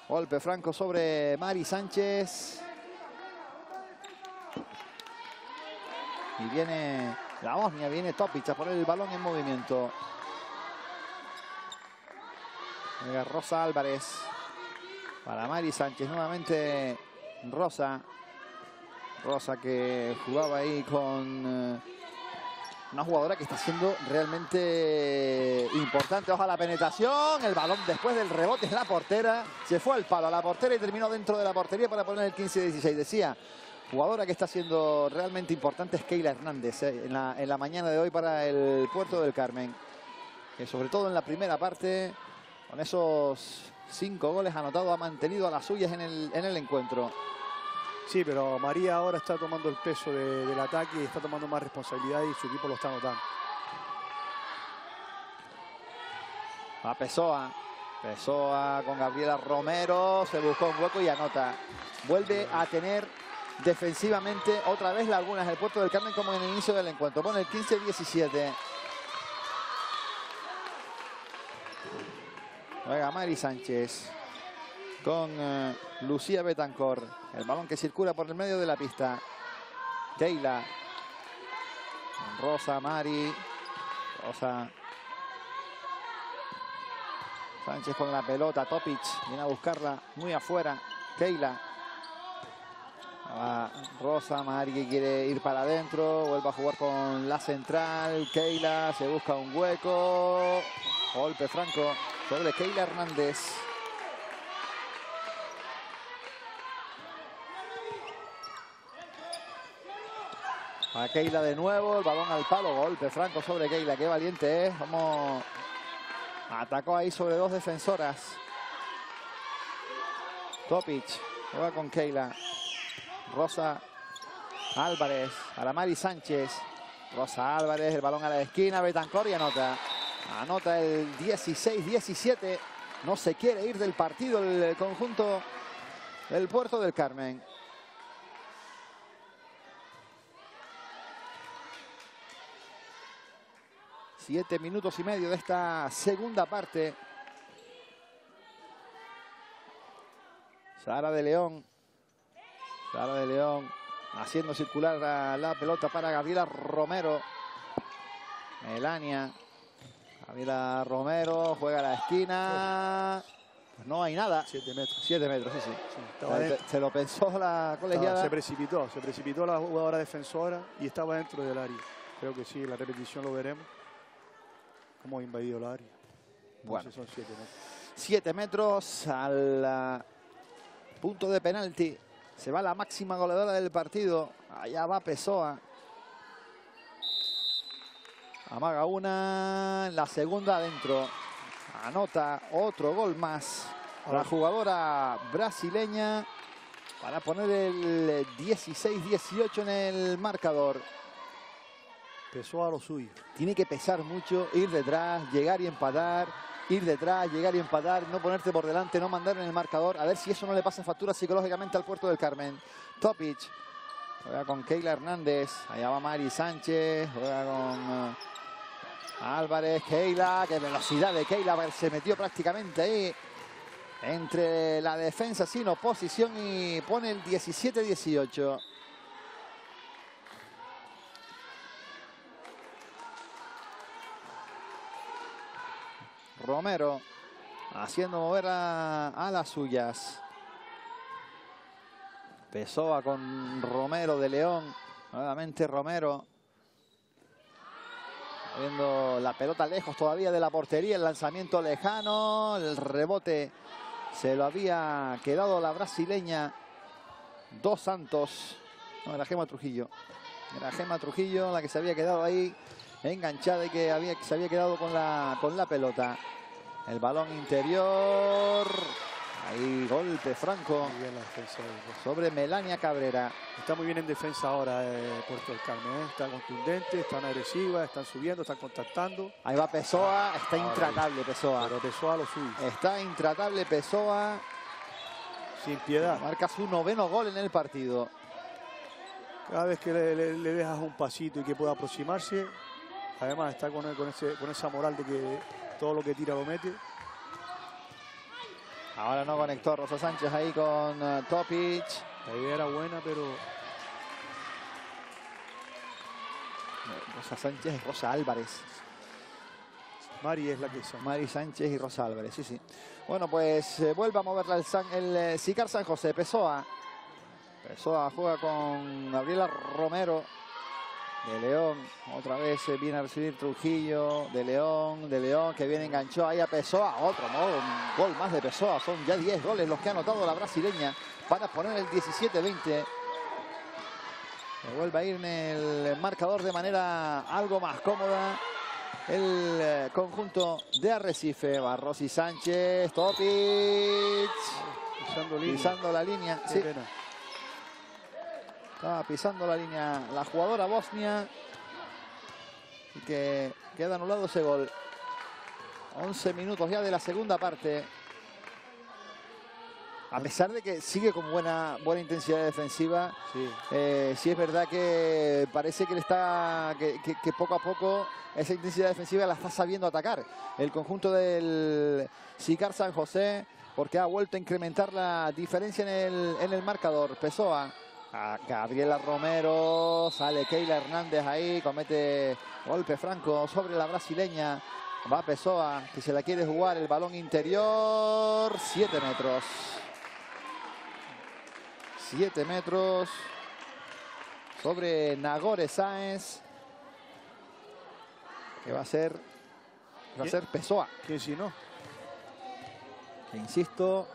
Golpe franco sobre Mari Sánchez. Y viene la Bosnia, viene Topić a poner el balón en movimiento. Llega Rosa Álvarez para Mari Sánchez. Nuevamente Rosa. Rosa que jugaba ahí con una jugadora que está siendo realmente importante. Ojo a la penetración. El balón después del rebote de la portera. Se fue al palo a la portera y terminó dentro de la portería para poner el quince a dieciséis. Decía, jugadora que está siendo realmente importante es Keila Hernández eh, en, la, en la mañana de hoy para el Puerto del Carmen. Que sobre todo en la primera parte, con esos cinco goles anotados, ha mantenido a las suyas en el, en el encuentro. Sí, pero María ahora está tomando el peso de, del ataque y está tomando más responsabilidad y su equipo lo está notando. A Pessoa. Pessoa con Gabriela Romero. Se buscó un hueco y anota. Vuelve a tener defensivamente otra vez lagunas el Puerto del Carmen como en el inicio del encuentro. Pone el quince a diecisiete. Juega Mari Sánchez con eh, Lucía Betancourt. El balón que circula por el medio de la pista. Keila. Rosa, Mari. Rosa. Sánchez con la pelota. Topić viene a buscarla muy afuera. Keila. Ah, Rosa, Mari que quiere ir para adentro. Vuelve a jugar con la central. Keila se busca un hueco. Golpe franco sobre Keila Hernández. A Keila de nuevo, el balón al palo, golpe franco sobre Keila, qué valiente es, como atacó ahí sobre dos defensoras. Topić juega con Keila, Rosa Álvarez, a la Mari Sánchez, Rosa Álvarez, el balón a la esquina, Betancor y anota. Anota el dieciséis a diecisiete, no se quiere ir del partido el conjunto del Puerto del Carmen. Siete minutos y medio de esta segunda parte. Sara de León. Sara de León haciendo circular la, la pelota para Gabriela Romero. Melania. Gabriela Romero juega a la esquina. Pues no hay nada. Siete metros. Siete metros, sí, sí. sí se, se lo pensó la colegiada. Se precipitó, se precipitó la jugadora defensora y estaba dentro del área. Creo que sí, la repetición lo veremos. Cómo ha invadido el área. Bueno, son siete metros. Siete metros al punto de penalti. Se va la máxima goleadora del partido. Allá va Pessoa. Amaga una, la segunda adentro. Anota otro gol más. La jugadora brasileña para poner el dieciséis a dieciocho en el marcador. Pessoa a lo suyo. Tiene que pesar mucho, ir detrás, llegar y empatar, ir detrás, llegar y empatar, no ponerte por delante, no mandar en el marcador, a ver si eso no le pasa factura psicológicamente al Puerto del Carmen. Topić juega con Keila Hernández, allá va Mari Sánchez, juega con Álvarez, Keila, qué velocidad de Keila, se metió prácticamente ahí entre la defensa sin oposición y pone el diecisiete a dieciocho. Romero haciendo mover a, a las suyas. Pessoa con Romero de León. Nuevamente Romero. Viendo la pelota lejos todavía de la portería. El lanzamiento lejano. El rebote se lo había quedado la brasileña Dos Santos. No, era Gema Trujillo. Era Gema Trujillo la que se había quedado ahí enganchada y que había, se había quedado con la, con la pelota. El balón interior. Ahí golpe franco sobre Melania Cabrera. Está muy bien en defensa ahora eh, Puerto del Carmen. ¿eh? Está contundente, están agresivas, están subiendo, están contactando. Ahí va Pessoa. Está intratable Pessoa. Pero Pessoa lo sube. Está intratable Pessoa. Sin piedad. Marca su noveno gol en el partido. Cada vez que le, le, le dejas un pasito y que pueda aproximarse. Además está con, con, ese, con esa moral de que todo lo que tira lo mete. Ahora no conectó Rosa Sánchez ahí con uh, Topić. La idea era buena, pero Rosa Sánchez y Rosa Álvarez. Mari es la que hizo. Mari Sánchez y Rosa Álvarez, sí, sí. Bueno, pues eh, vuelve a moverla el, San, el eh, Sicar San José. Pessoa. Pessoa juega con Gabriela Romero. De León, otra vez eh, viene a recibir Trujillo. De León, de León, que viene enganchó ahí a Pessoa. Otro modo, un gol más de Pessoa. Son ya diez goles los que ha anotado la brasileña para poner el diecisiete veinte. Vuelve a ir en el marcador de manera algo más cómoda el conjunto de Arrecife. Barros y Sánchez, Topić. Pisando, pisando la línea. Sí. Estaba pisando la línea la jugadora bosnia. Y que queda anulado ese gol. once minutos ya de la segunda parte. A pesar de que sigue con buena, buena intensidad defensiva, sí. Eh, sí es verdad que parece que, le está, que, que, que poco a poco esa intensidad defensiva la está sabiendo atacar el conjunto del Sicar San José, porque ha vuelto a incrementar la diferencia en el, en el marcador. Pessoa, a Gabriela Romero, sale Keila Hernández ahí, comete golpe franco sobre la brasileña. Va Pessoa, que se la quiere jugar, el balón interior, siete metros. siete metros sobre Nagore Sáenz, que va a ser, va a ser Pessoa. Que si no, que insisto,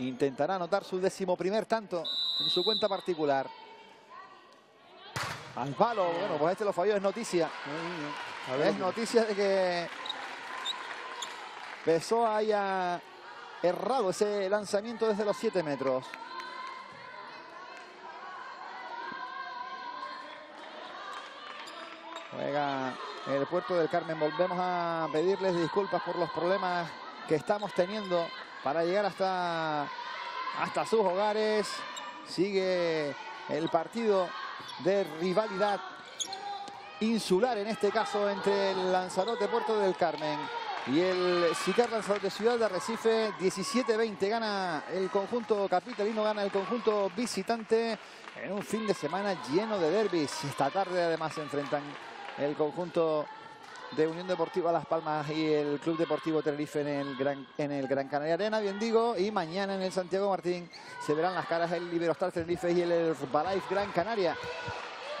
intentará anotar su decimoprimer tanto en su cuenta particular. Al palo, bueno, pues este lo falló, es noticia. A ver, es noticia de que Pessoa haya errado ese lanzamiento desde los siete metros. Juega el Puerto del Carmen. Volvemos a pedirles disculpas por los problemas que estamos teniendo para llegar hasta, hasta sus hogares. Sigue el partido de rivalidad insular, en este caso, entre el Lanzarote Puerto del Carmen y el CICAR Lanzarote Ciudad de Arrecife. Diecisiete veinte gana el conjunto capitalino, gana el conjunto visitante en un fin de semana lleno de derbis. Esta tarde además se enfrentan el conjunto de Unión Deportiva Las Palmas y el Club Deportivo Tenerife en el Gran, en el Gran Canaria Arena, bien digo. Y mañana en el Santiago Martín se verán las caras el Iberostar Tenerife y el Herbalife Gran Canaria.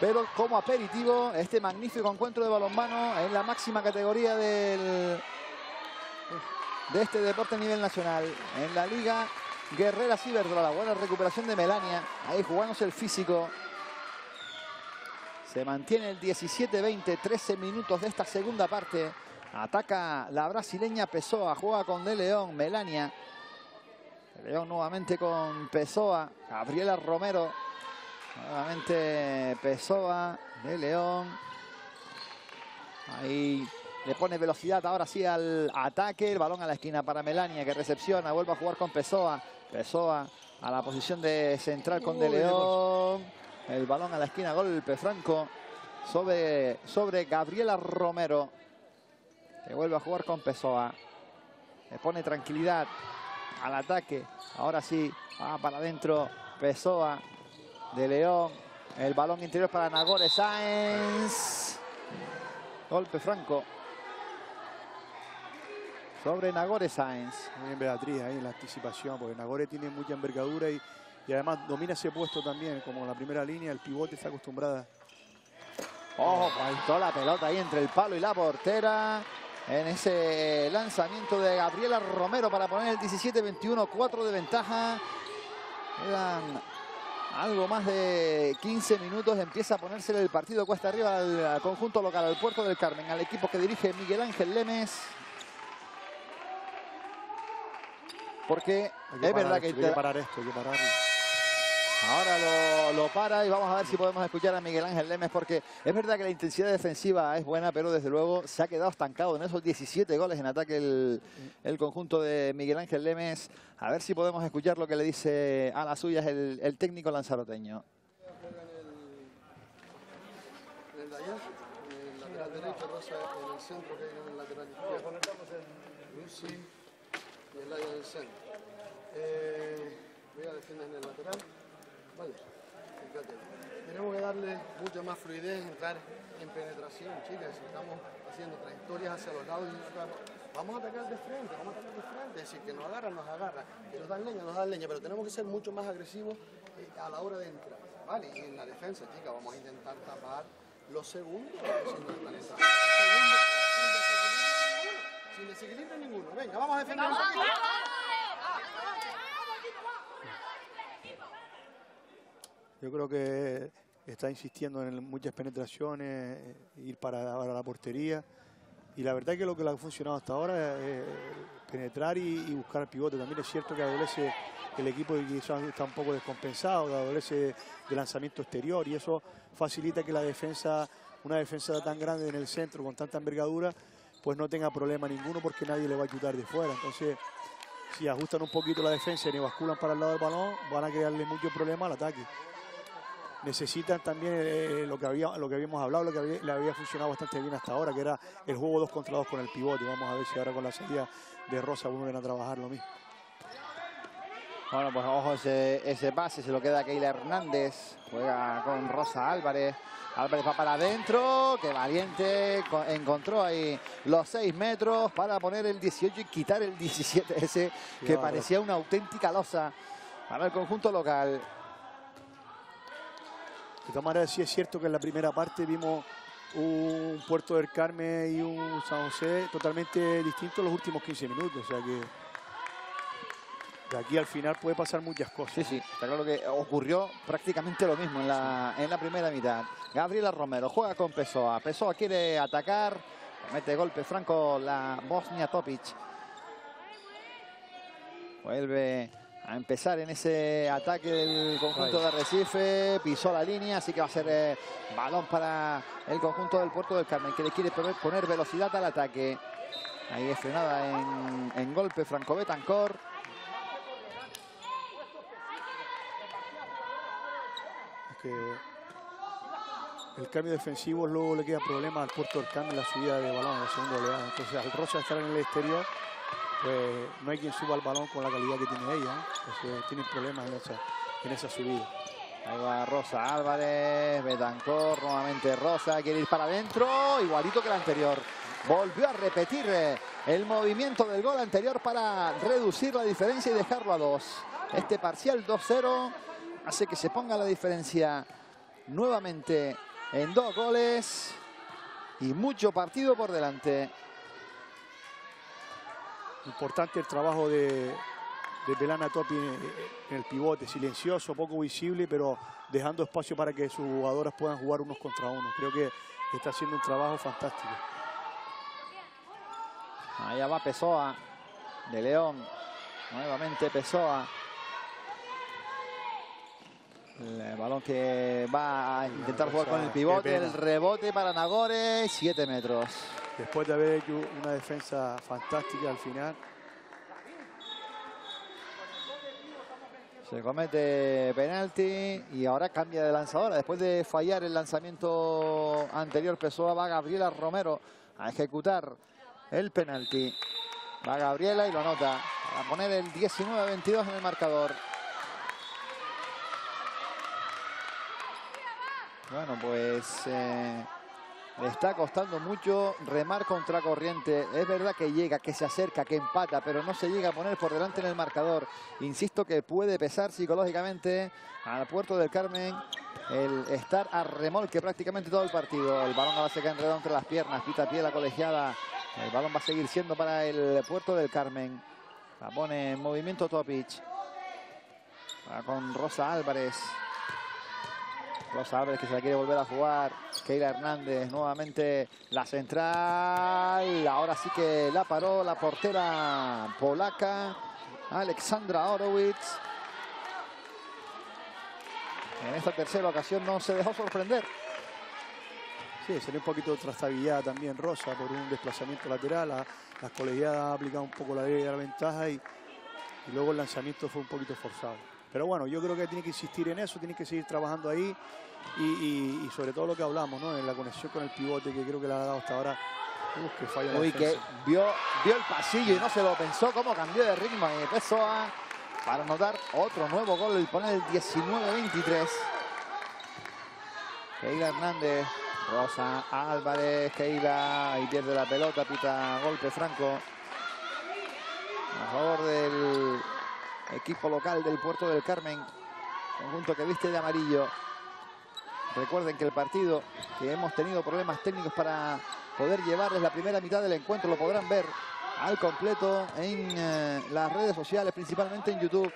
Pero como aperitivo, este magnífico encuentro de balonmano en la máxima categoría del, de este deporte a nivel nacional, en la Liga Guerreras Iberdrola. Buena recuperación de Melania, ahí jugándose el físico. Se mantiene el diecisiete veinte, trece minutos de esta segunda parte. Ataca la brasileña Pessoa, juega con De León, Melania. De León nuevamente con Pessoa, Gabriela Romero. Nuevamente Pessoa, De León. Ahí le pone velocidad ahora sí al ataque. El balón a la esquina para Melania, que recepciona, vuelve a jugar con Pessoa. Pessoa a la posición de central con De León. El balón a la esquina, golpe franco sobre, sobre Gabriela Romero. Que vuelve a jugar con Pessoa. Le pone tranquilidad al ataque. Ahora sí, va para adentro Pessoa. De León. El balón interior para Nagore Sáenz. Golpe franco sobre Nagore Sáenz. Muy bien Beatriz ahí en la anticipación, porque Nagore tiene mucha envergadura y... Y además domina ese puesto también, como la primera línea, el pivote está acostumbrada. ¡Ojo! Faltó la pelota ahí entre el palo y la portera. En ese lanzamiento de Gabriela Romero para poner el diecisiete veintiuno, cuatro de ventaja. Quedan algo más de quince minutos. Empieza a ponérsele el partido cuesta arriba al conjunto local, al Puerto del Carmen, al equipo que dirige Miguel Ángel Lemé. Porque es verdad que... Hay que parar esto, hay que pararlo. Ahora lo, lo para y vamos a ver si podemos escuchar a Miguel Ángel Lemé, porque es verdad que la intensidad defensiva es buena, pero desde luego se ha quedado estancado en esos diecisiete goles en ataque el, el conjunto de Miguel Ángel Lemé. A ver si podemos escuchar lo que le dice a las suyas el, el técnico lanzaroteño. En el de allá, en el lateral derecho, Rosa, en el centro, que hay en el lateral izquierdo. Y el área del centro. Eh, voy a defender en el lateral. Vale, fíjate. Tenemos que darle mucha más fluidez, entrar en penetración, chicas. Si estamos haciendo trayectorias hacia los lados, y vamos a atacar de frente, vamos a atacar de frente. Es decir, que nos agarran, nos agarran, que nos dan leña, nos dan leña, pero tenemos que ser mucho más agresivos a la hora de entrar. Vale, y en la defensa, chicas, vamos a intentar tapar los segundos sin desbalenzar. Sin desequilibrio ninguno. Venga, vamos a defender. ¡Vamos, vamos, vamos! Yo creo que está insistiendo en muchas penetraciones, ir para, para la portería. Y la verdad es que lo que le ha funcionado hasta ahora es penetrar y, y buscar el pivote. También es cierto que adolece el equipo y quizás está un poco descompensado, adolece de lanzamiento exterior. Y eso facilita que la defensa, una defensa tan grande en el centro, con tanta envergadura, pues no tenga problema ninguno porque nadie le va a ayudar de fuera. Entonces, si ajustan un poquito la defensa y le basculan para el lado del balón, van a crearle mucho problema al ataque. Necesitan también eh, lo, que había, lo que habíamos hablado, lo que había, le había funcionado bastante bien hasta ahora, que era el juego dos contra dos con el pivote. Vamos a ver si ahora con la salida de Rosa vuelven a trabajar lo mismo. Bueno, pues ojo ese, ese pase, se lo queda a Keila Hernández, juega con Rosa Álvarez. Álvarez va para adentro, que valiente, encontró ahí los seis metros para poner el dieciocho y quitar el diecisiete ese, que claro, parecía una auténtica losa para el conjunto local. De todas maneras, sí es cierto que en la primera parte vimos un Puerto del Carmen y un San José totalmente distintos los últimos quince minutos, o sea que... De aquí al final puede pasar muchas cosas. Sí, sí, está claro que ocurrió prácticamente lo mismo en la, en la primera mitad. Gabriela Romero juega con Pessoa. Pessoa quiere atacar, mete golpe franco la bosnia Topić. Vuelve a empezar en ese ataque del conjunto de Arrecife. Pisó la línea, así que va a ser eh, balón para el conjunto del Puerto del Carmen, que le quiere poner, poner velocidad al ataque. Ahí es frenada en, en golpe franco Betancor. El cambio defensivo luego le queda problemas al Puerto del Carmen, la subida de balón, la segunda oleada. Entonces, al Rosa estar en el exterior, pues no hay quien suba el balón con la calidad que tiene ella, ¿eh? Entonces, tienen problemas en esa, en esa subida. Ahí va Rosa Álvarez, Betancor, nuevamente Rosa, quiere ir para adentro, igualito que la anterior. Volvió a repetir el movimiento del gol anterior para reducir la diferencia y dejarlo a dos. Este parcial dos cero. Hace que se ponga la diferencia nuevamente en dos goles y mucho partido por delante. Importante el trabajo de, de Melania Topić en el pivote, silencioso, poco visible, pero dejando espacio para que sus jugadoras puedan jugar unos contra uno. Creo que está haciendo un trabajo fantástico. Allá va Pessoa, de León, nuevamente Pessoa. El balón que va a intentar jugar con el pivote, el rebote para Nagore, siete metros. Después de haber hecho una defensa fantástica al final. Se comete penalti y ahora cambia de lanzadora. Después de fallar el lanzamiento anterior, Pessoa, va Gabriela Romero a ejecutar el penalti. Va Gabriela y lo anota. Para poner el diecinueve a veintidós en el marcador. Bueno, pues eh, le está costando mucho remar contra corriente. Es verdad que llega, que se acerca, que empata, pero no se llega a poner por delante en el marcador. Insisto que puede pesar psicológicamente al Puerto del Carmen el estar a remolque prácticamente todo el partido. El balón va a quedar enredado entre las piernas, quita pie la colegiada. El balón va a seguir siendo para el Puerto del Carmen. La pone en movimiento Topić. Va con Rosa Álvarez. Rosa Álvarez que se la quiere volver a jugar. Keila Hernández nuevamente la central. Ahora sí que la paró la portera polaca, Aleksandra Orowicz. En esta tercera ocasión no se dejó sorprender. Sí, salió un poquito trastabillada también Rosa por un desplazamiento lateral. La, las colegiadas han aplicado un poco la ley de la ventaja y, y luego el lanzamiento fue un poquito forzado. Pero bueno, yo creo que tiene que insistir en eso, tiene que seguir trabajando ahí y, y, y sobre todo lo que hablamos, ¿no? En la conexión con el pivote, que creo que le ha dado hasta ahora. Uy, que falla. Uy, que vio, vio el pasillo y no se lo pensó, cómo cambió de ritmo y empezó a, para anotar otro nuevo gol y poner el diecinueve a veintitrés. Keila Hernández, Rosa Álvarez, Keila, y pierde la pelota, pita golpe franco a favor del equipo local del Puerto del Carmen, conjunto que viste de amarillo. Recuerden que el partido, que hemos tenido problemas técnicos para poder llevarles la primera mitad del encuentro, lo podrán ver al completo en eh, las redes sociales, principalmente en YouTube,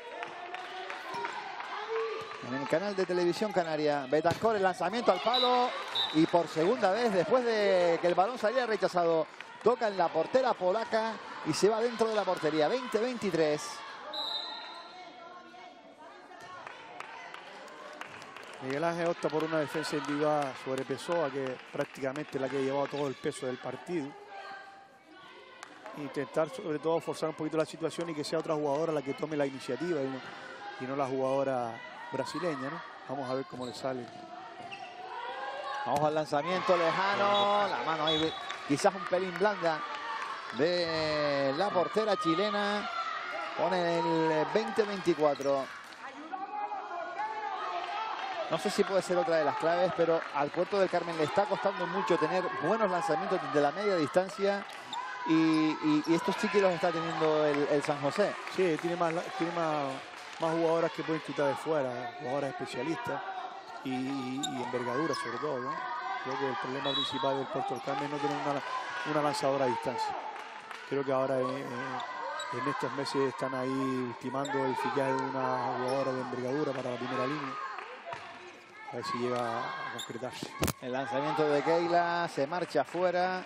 en el canal de televisión canaria. Betancor, el lanzamiento al palo, y por segunda vez, después de que el balón saliera rechazado, toca en la portera polaca y se va dentro de la portería. Veinte a veintitrés. Miguel Ángel opta por una defensa individual sobre Pessoa, que prácticamente es la que ha llevado todo el peso del partido. Intentar sobre todo forzar un poquito la situación y que sea otra jugadora la que tome la iniciativa, y no, y no la jugadora brasileña, ¿no? Vamos a ver cómo le sale. Vamos al lanzamiento lejano, la mano ahí quizás un pelín blanda de la portera chilena. Pone el veinte a veinticuatro. No sé si puede ser otra de las claves, pero al Puerto del Carmen le está costando mucho tener buenos lanzamientos desde la media distancia, y, y, y estos sí que los está teniendo el, el San José. Sí, tiene más, tiene más, más jugadoras que pueden quitar de fuera, jugadoras especialistas y, y, y envergadura sobre todo, ¿no? Creo que el problema principal del Puerto del Carmen es no tener una, una lanzadora a distancia. Creo que ahora eh, eh, en estos meses están ahí estimando el fichaje de una jugadora de envergadura para la primera línea. A ver si llega a concretarse. El lanzamiento de Keila se marcha afuera.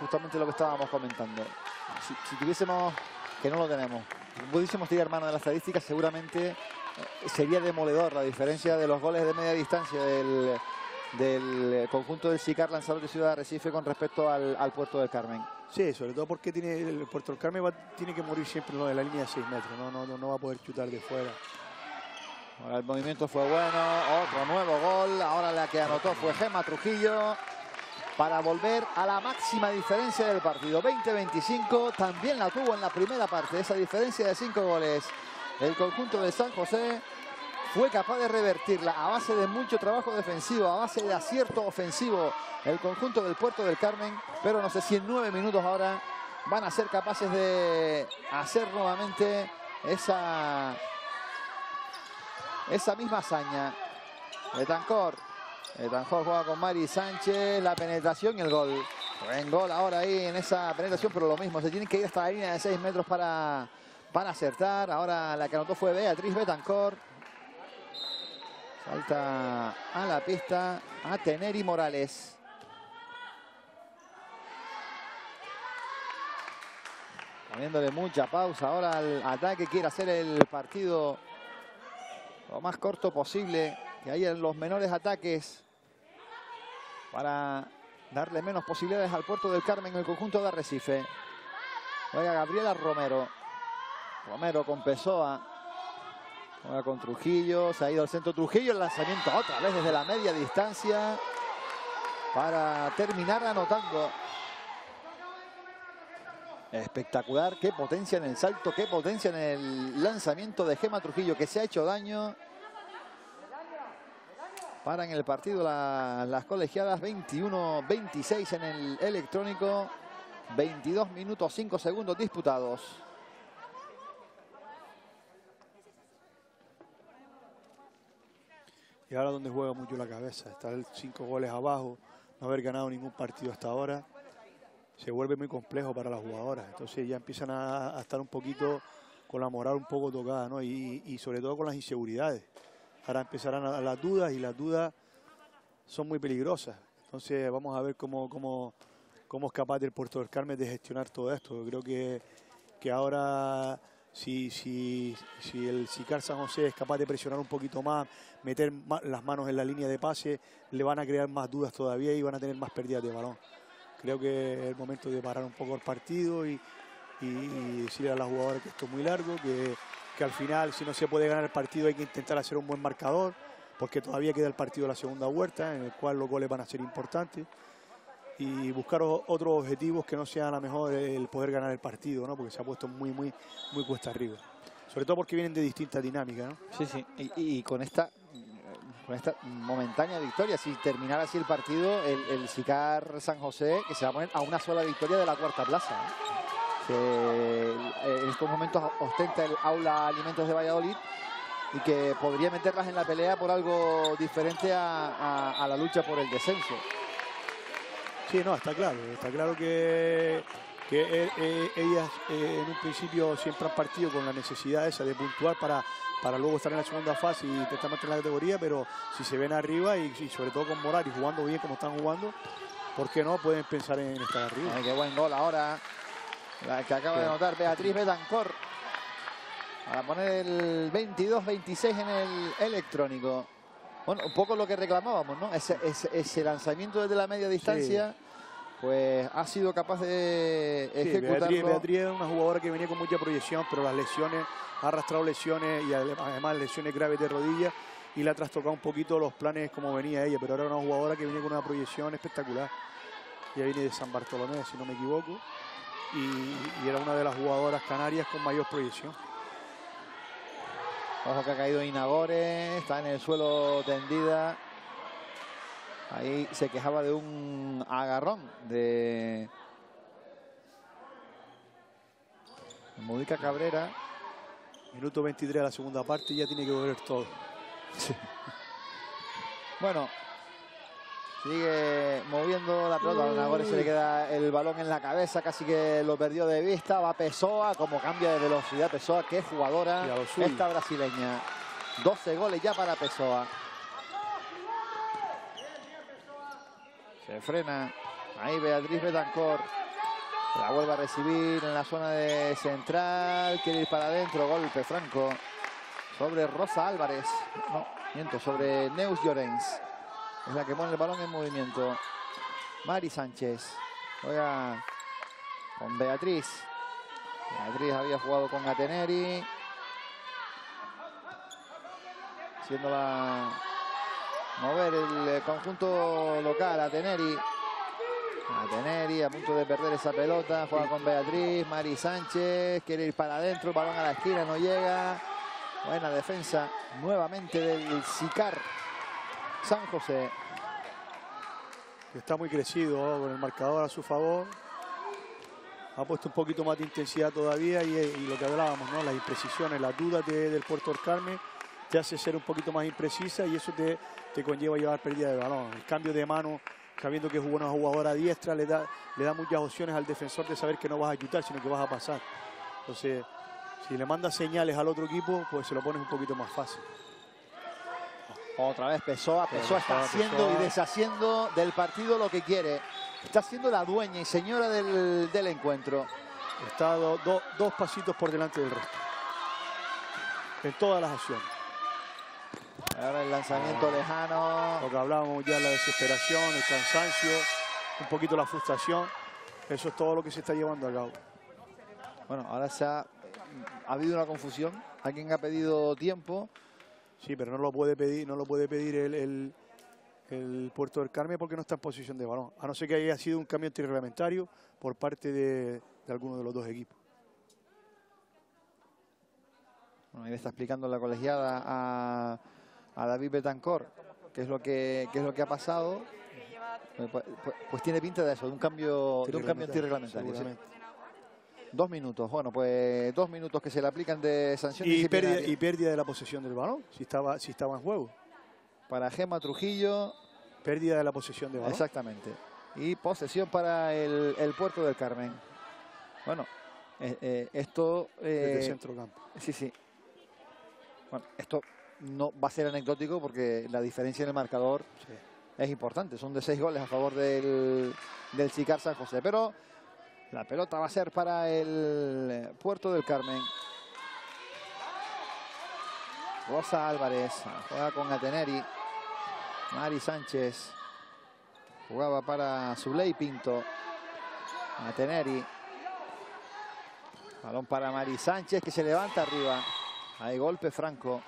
Justamente lo que estábamos comentando. Si, si tuviésemos, que no lo tenemos, si pudiésemos tirar mano de las estadísticas, seguramente sería demoledor la diferencia de los goles de media distancia del, del conjunto del CICAR Lanzarote Ciudad de Arrecife con respecto al, al Puerto del Carmen. Sí, sobre todo porque tiene, el Puerto del Carmen va, tiene que morir siempre en la línea de seis metros. No, no, no va a poder chutar de fuera. Ahora el movimiento fue bueno, otro nuevo gol. Ahora la que anotó fue Gema Trujillo para volver a la máxima diferencia del partido. veinte a veinticinco, también la tuvo en la primera parte. Esa diferencia de cinco goles. El conjunto de San José fue capaz de revertirla a base de mucho trabajo defensivo, a base de acierto ofensivo el conjunto del Puerto del Carmen. Pero no sé si en nueve minutos ahora van a ser capaces de hacer nuevamente esa... Esa misma hazaña. Betancor. Betancor juega con Mari Sánchez. La penetración y el gol. Buen gol ahora ahí en esa penetración, pero lo mismo. Se tienen que ir hasta la línea de seis metros para, para acertar. Ahora la que anotó fue Beatriz Betancor. Salta a la pista Ateneri Morales. Poniéndole mucha pausa ahora al ataque. Quiere hacer el partido lo más corto posible, que haya los menores ataques para darle menos posibilidades al Puerto del Carmen en el conjunto de Arrecife. Juega Gabriela Romero. Romero con Pessoa. Juega con Trujillo. Se ha ido al centro Trujillo. El lanzamiento otra vez desde la media distancia para terminar anotando. Espectacular, qué potencia en el salto, qué potencia en el lanzamiento de Gema Trujillo, que se ha hecho daño. Paran el partido la, las colegiadas, veintiuno a veintiséis en el electrónico, veintidós minutos cinco segundos disputados. Y ahora donde juega mucho la cabeza, estar cinco goles abajo, no haber ganado ningún partido hasta ahora, se vuelve muy complejo para las jugadoras. Entonces ya empiezan a, a estar un poquito con la moral un poco tocada, ¿no? Y, y sobre todo con las inseguridades. Ahora empezarán a, a las dudas, y las dudas son muy peligrosas. Entonces vamos a ver cómo, cómo, cómo es capaz el Puerto del Carmen de gestionar todo esto. Yo creo que, que ahora si, si, si el CICAR San José es capaz de presionar un poquito más, meter más las manos en la línea de pase, le van a crear más dudas todavía y van a tener más pérdidas de balón. Creo que es el momento de parar un poco el partido y, y, y decirle a las jugadoras que esto es muy largo, que, que al final, si no se puede ganar el partido, hay que intentar hacer un buen marcador, porque todavía queda el partido de la segunda vuelta, en el cual los goles van a ser importantes, y buscar o, otros objetivos que no sean a lo mejor el poder ganar el partido, ¿no? Porque se ha puesto muy, muy, muy cuesta arriba. Sobre todo porque vienen de distintas dinámicas, ¿no? Sí, sí, y, y con esta... con esta momentánea victoria. Si terminara así el partido, el, el CICAR San José, que se va a poner a una sola victoria de la cuarta plaza, ¿eh? Que en estos momentos ostenta el Aula Alimentos de Valladolid y que podría meterlas en la pelea por algo diferente a, a, a la lucha por el descenso. Sí, no, está claro, está claro que, que eh, ellas eh, en un principio siempre han partido con la necesidad esa de puntuar para, para luego estar en la segunda fase y intentar mantener la categoría, pero si se ven arriba y, y sobre todo con moral y jugando bien como están jugando, ¿por qué no pueden pensar en estar arriba? Ay, qué buen gol ahora, la que acaba sí. de anotar Beatriz Betancor. Para poner el veintidós veintiséis en el electrónico. Bueno, un poco lo que reclamábamos, ¿no? Ese, ese, ese lanzamiento desde la media distancia, sí. pues ha sido capaz de ejecutarlo. Sí, Beatriz, Beatriz es una jugadora que venía con mucha proyección, pero las lesiones, ha arrastrado lesiones y además lesiones graves de rodillas y le ha trastocado un poquito los planes como venía ella, pero era una jugadora que venía con una proyección espectacular. Ella viene de San Bartolomé, si no me equivoco, y, y era una de las jugadoras canarias con mayor proyección. Ojo que ha caído Nagore, está en el suelo tendida. Ahí se quejaba de un agarrón de Mudica Cabrera. Minuto veintitrés de la segunda parte y ya tiene que volver todo. Sí. Bueno, sigue moviendo la pelota. A Nagore se le queda el balón en la cabeza, casi que lo perdió de vista. Va Pessoa, como cambia de velocidad Pessoa, qué jugadora esta brasileña. doce goles ya para Pessoa. Se frena. Ahí Beatriz Betancor. La vuelve a recibir en la zona de central. Quiere ir para adentro. Golpe franco sobre Rosa Álvarez. No, miento, sobre Neus Llorens. Es la que pone el balón en movimiento. Mari Sánchez juega con Beatriz. Beatriz había jugado con Ateneri, siendo la mover el conjunto local. Ateneri. Ateneri a punto de perder esa pelota. Juega con Beatriz. Mari Sánchez quiere ir para adentro. Balón a la esquina, no llega. Buena defensa nuevamente del CICAR San José. Está muy crecido, ¿no? Con el marcador a su favor. Ha puesto un poquito más de intensidad todavía y, y lo que hablábamos, ¿no? Las imprecisiones, las dudas de, del Puerto del Carmen te hace ser un poquito más imprecisa y eso te, te conlleva a llevar pérdida de balón. El cambio de mano, sabiendo que es una jugadora diestra, le da, le da muchas opciones al defensor de saber que no vas a ayudar, sino que vas a pasar. Entonces, si le mandas señales al otro equipo, pues se lo pones un poquito más fácil. Otra vez Pessoa, Pessoa está haciendo y deshaciendo del partido lo que quiere. Está siendo la dueña y señora del, del encuentro. Está do, do, dos pasitos por delante del resto. En todas las acciones. Ahora el lanzamiento ah, lejano. Lo que hablábamos ya, la desesperación, el cansancio, un poquito la frustración. Eso es todo lo que se está llevando a cabo. Bueno, ahora se ha, ha habido una confusión. Alguien ha pedido tiempo. Sí, pero no lo puede pedir, no lo puede pedir el, el, el Puerto del Carmen porque no está en posición de balón. A no ser que haya sido un cambio antirreglamentario por parte de, de alguno de los dos equipos. Bueno, ahí le está explicando la colegiada a, a David Betancor qué es lo que, qué es lo que ha pasado. Pues, pues, pues tiene pinta de eso, de un cambio, de un cambio antirreglamentario. Dos minutos, bueno, pues dos minutos que se le aplican de sanción y pérdida, y pérdida de la posesión del balón, si estaba, si estaba en juego. Para Gema Trujillo. Pérdida de la posesión del balón. Exactamente. Y posesión para el, el Puerto del Carmen. Bueno, eh, eh, esto... Eh, desde el centrocampo. Sí, sí. Bueno, esto no va a ser anecdótico porque la diferencia en el marcador sí. es importante. Son de seis goles a favor del, del CICAR San José, pero... La pelota va a ser para el Puerto del Carmen. Rosa Álvarez juega con Ateneri. Mari Sánchez jugaba para Zuley Pinto. Ateneri. Balón para Mari Sánchez que se levanta arriba. Hay golpe franco.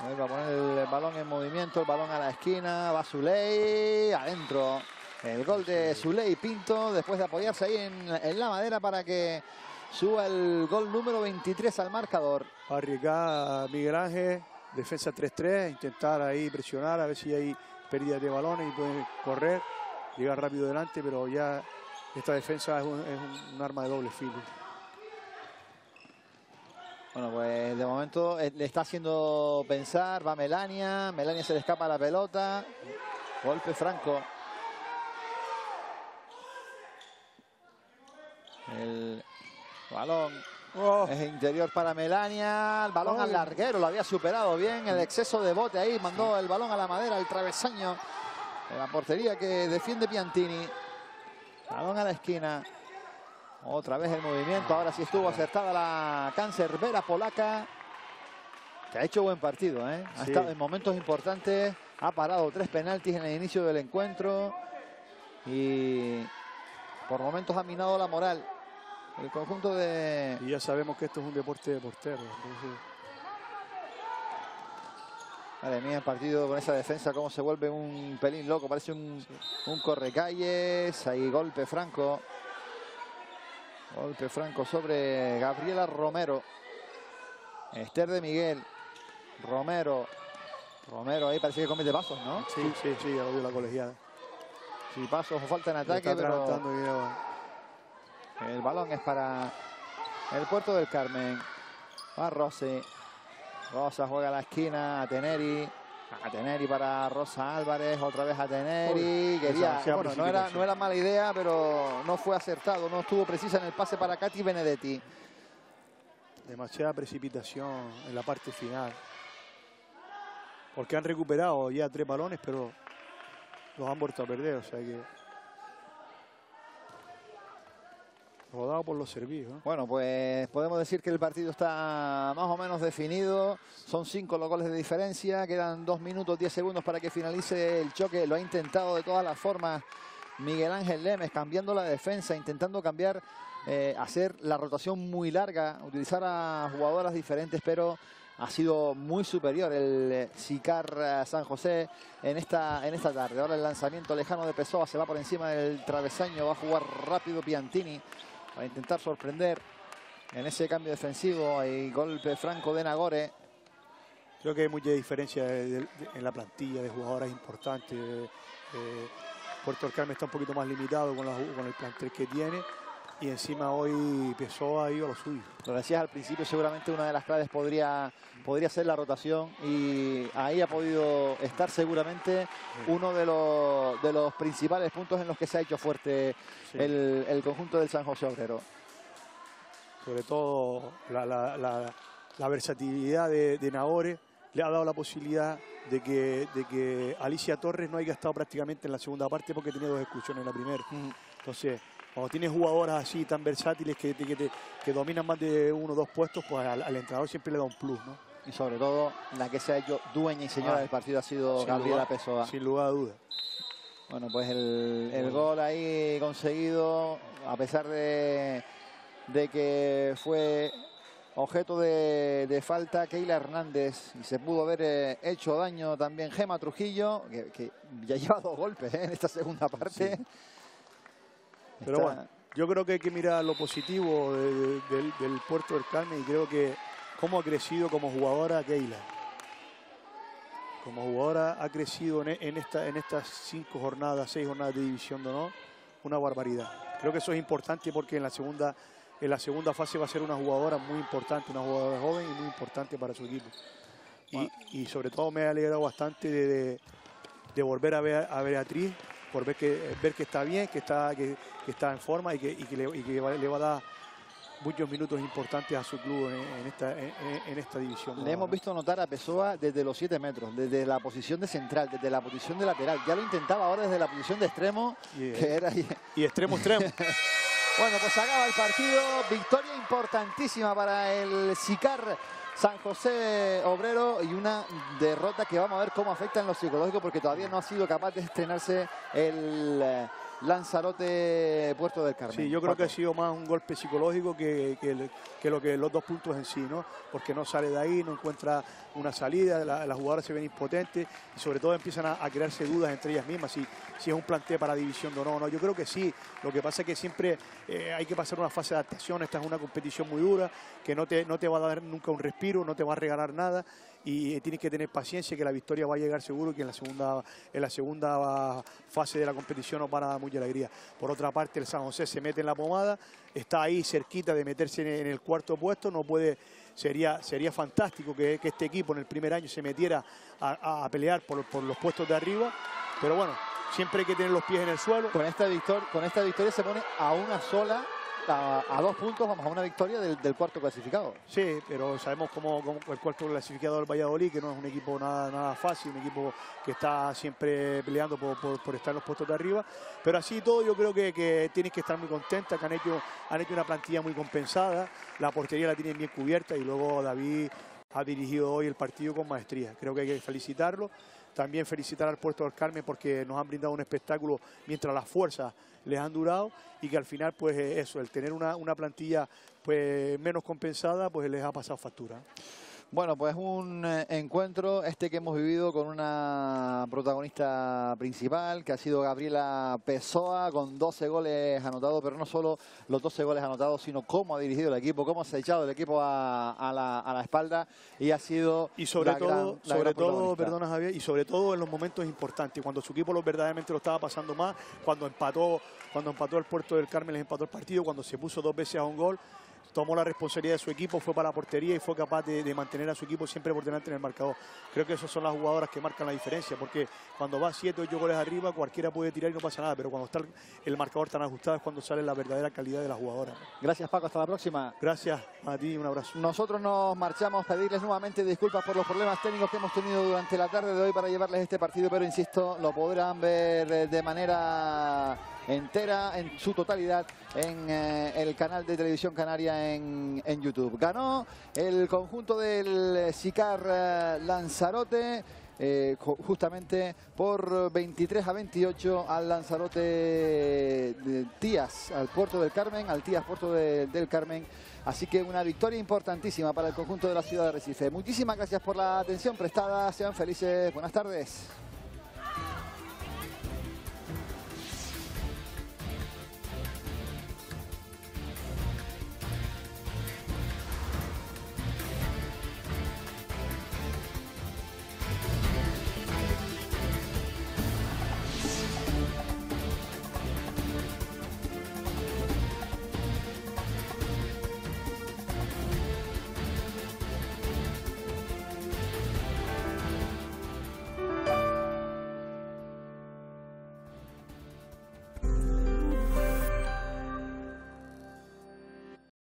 Va a poner el balón en movimiento, el balón a la esquina, va Zuley, adentro. El gol de Zuley Pinto, después de apoyarse ahí en, en la madera para que Suba el gol número veintitrés al marcador. Arriesgar a Miguel Ángel, defensa tres tres, intentar ahí presionar, a ver si hay pérdidas de balones y pueden correr, llegar rápido delante, pero ya esta defensa es un, es un arma de doble filo. Bueno, pues de momento le está haciendo pensar, va Melania, Melania se le escapa la pelota, golpe franco. El balón oh. es interior para Melania, el balón oh. al larguero, lo había superado bien, el exceso de bote ahí, mandó el balón a la madera, al travesaño, la portería que defiende Piantini, balón a la esquina. Otra vez el movimiento, ahora sí estuvo acertada la cancerbera polaca, que ha hecho buen partido, ¿eh? Ha sí. estado en momentos importantes, ha parado tres penaltis en el inicio del encuentro y por momentos ha minado la moral el conjunto de... Y ya sabemos que esto es un deporte de porteros. Entonces... Madre mía, el partido con esa defensa, cómo se vuelve un pelín loco, parece un, sí. un correcalles, ahí golpe franco. Golpe franco sobre Gabriela Romero. Esther de Miguel. Romero. Romero ahí parece que comete pasos, ¿no? Sí, sí, sí, ya lo vio la colegiada. Sí, pasos o falta en ataque, pero... El balón es para el Puerto del Carmen. Va Rossi. Rosa juega a la esquina, Ateneri. Ateneri para Rosa Álvarez, otra vez Ateneri. Quería, bueno, no era, no era mala idea, pero no fue acertado, no estuvo precisa en el pase para Katy Benedetti. Demasiada precipitación en la parte final. Porque han recuperado ya tres balones, pero los han vuelto a perder, o sea que... Rodado por los servicios, ¿eh? Bueno, pues podemos decir que el partido está más o menos definido. Son cinco los goles de diferencia. Quedan dos minutos, diez segundos para que finalice el choque. Lo ha intentado de todas las formas Miguel Ángel Lemes, cambiando la defensa, intentando cambiar, eh, hacer la rotación muy larga, utilizar a jugadoras diferentes, pero ha sido muy superior el CICAR San José en esta, en esta tarde. Ahora el lanzamiento lejano de Pessoa, se va por encima del travesaño, va a jugar rápido Piantini para intentar sorprender en ese cambio defensivo. Hay golpe franco de Nagore. Creo que hay mucha diferencia de, de, de, en la plantilla de jugadoras importantes. Eh, Puerto del Carmen está un poquito más limitado con, la, con el plantel que tiene. Y encima hoy Pessoa iba a lo suyo. Lo decías al principio, seguramente una de las claves podría, podría ser la rotación. Y ahí ha podido estar seguramente uno de los, de los principales puntos en los que se ha hecho fuerte sí. el, el conjunto del San José Obrero. Sobre todo la, la, la, la versatilidad de, de Nagore le ha dado la posibilidad de que, de que Alicia Torres no haya estado prácticamente en la segunda parte porque tenía dos excursiones en la primera. Mm. Entonces... Cuando tienes jugadoras así tan versátiles que, que, que, que dominan más de uno o dos puestos, pues al, al entrenador siempre le da un plus, ¿no? Y sobre todo, la que se ha hecho dueña y señora ah, del partido ha sido Gabriela Pessoa. Sin lugar a dudas. Bueno, pues el, el gol ahí conseguido, a pesar de, de que fue objeto de, de falta Keila Hernández. Y se pudo haber hecho daño también Gema Trujillo, que, que ya lleva dos golpes ¿eh? en esta segunda parte. Sí. Pero bueno, yo creo que hay que mirar lo positivo de, de, del, del Puerto del Carmen y creo que cómo ha crecido como jugadora Keila. Como jugadora ha crecido en, en, esta, en estas cinco jornadas, seis jornadas de división de honor, una barbaridad. Creo que eso es importante porque en la segunda, en la segunda fase va a ser una jugadora muy importante, una jugadora joven y muy importante para su equipo. Bueno. Y, y sobre todo me ha alegrado bastante de, de, de volver a ver a Beatriz, por ver que, ver que está bien, que está, que, que está en forma y que, y que, le, y que va, le va a dar muchos minutos importantes a su club en, en, esta, en, en esta división. Le hemos visto anotar a Pessoa desde los siete metros, desde la posición de central, desde la posición de lateral. Ya lo intentaba ahora desde la posición de extremo. Yeah. Que era... Y extremo-extremo. Bueno, pues acaba el partido. Victoria importantísima para el CICAR San José Obrero y una derrota que vamos a ver cómo afecta en lo psicológico porque todavía no ha sido capaz de estrenarse el Lanzarote Puerto del Carmen. Sí, yo creo Paco. que ha sido más un golpe psicológico que, que, que lo que los dos puntos en sí, ¿no? Porque no sale de ahí, no encuentra una salida, la, las jugadoras se ven impotentes y sobre todo empiezan a, a crearse dudas entre ellas mismas, si, si es un planteo para división o no, no. Yo creo que sí, lo que pasa es que siempre eh, hay que pasar una fase de adaptación. Esta es una competición muy dura, que no te, no te va a dar nunca un respiro, no te va a regalar nada. Y tienes que tener paciencia, que la victoria va a llegar seguro, que en la segunda, en la segunda fase de la competición nos van a dar mucha alegría. Por otra parte, el San José se mete en la pomada, está ahí cerquita de meterse en el cuarto puesto, no puede... Sería, sería fantástico que, que este equipo en el primer año se metiera a, a, a pelear por, por los puestos de arriba, pero bueno, siempre hay que tener los pies en el suelo. Con esta victoria, con esta victoria se pone a una sola... A, a dos puntos, vamos a una victoria del, del cuarto clasificado. Sí, pero sabemos cómo, cómo el cuarto clasificado del Valladolid, que no es un equipo nada, nada fácil, un equipo que está siempre peleando por, por, por estar en los puestos de arriba. Pero así todo, yo creo que, que tienes que estar muy contenta, que han hecho, han hecho una plantilla muy compensada, la portería la tienen bien cubierta y luego David ha dirigido hoy el partido con maestría. Creo que hay que felicitarlo. También felicitar al Puerto del Carmen porque nos han brindado un espectáculo mientras las fuerzas les han durado y que al final, pues eso, el tener una, una plantilla pues menos compensada, pues les ha pasado factura. Bueno, pues un encuentro este que hemos vivido con una protagonista principal, que ha sido Gabriela Pessoa, con doce goles anotados, pero no solo los doce goles anotados, sino cómo ha dirigido el equipo, cómo se ha echado el equipo a, a, la, a la espalda y ha sido y sobre la todo, gran, la sobre gran todo, perdona Javier, y sobre todo en los momentos importantes, cuando su equipo lo, verdaderamente lo estaba pasando más, cuando empató, cuando empató el Puerto del Carmen, les empató el partido, cuando se puso dos veces a un gol. Tomó la responsabilidad de su equipo, fue para la portería y fue capaz de, de mantener a su equipo siempre por delante en el marcador. Creo que esas son las jugadoras que marcan la diferencia, porque cuando va siete o ocho goles arriba, cualquiera puede tirar y no pasa nada, pero cuando está el marcador tan ajustado es cuando sale la verdadera calidad de las jugadoras. Gracias, Paco, hasta la próxima. Gracias a ti, un abrazo. Nosotros nos marchamos, pedirles nuevamente disculpas por los problemas técnicos que hemos tenido durante la tarde de hoy para llevarles este partido, pero insisto, lo podrán ver de manera entera, en su totalidad, en eh, el canal de Televisión Canaria en, en YouTube. Ganó el conjunto del CICAR eh, Lanzarote, eh, justamente por veintitrés a veintiocho al Lanzarote de Tías, al Puerto del Carmen, al Tías Puerto de, del Carmen. Así que una victoria importantísima para el conjunto de la ciudad de Arrecife. Muchísimas gracias por la atención prestada, sean felices, buenas tardes.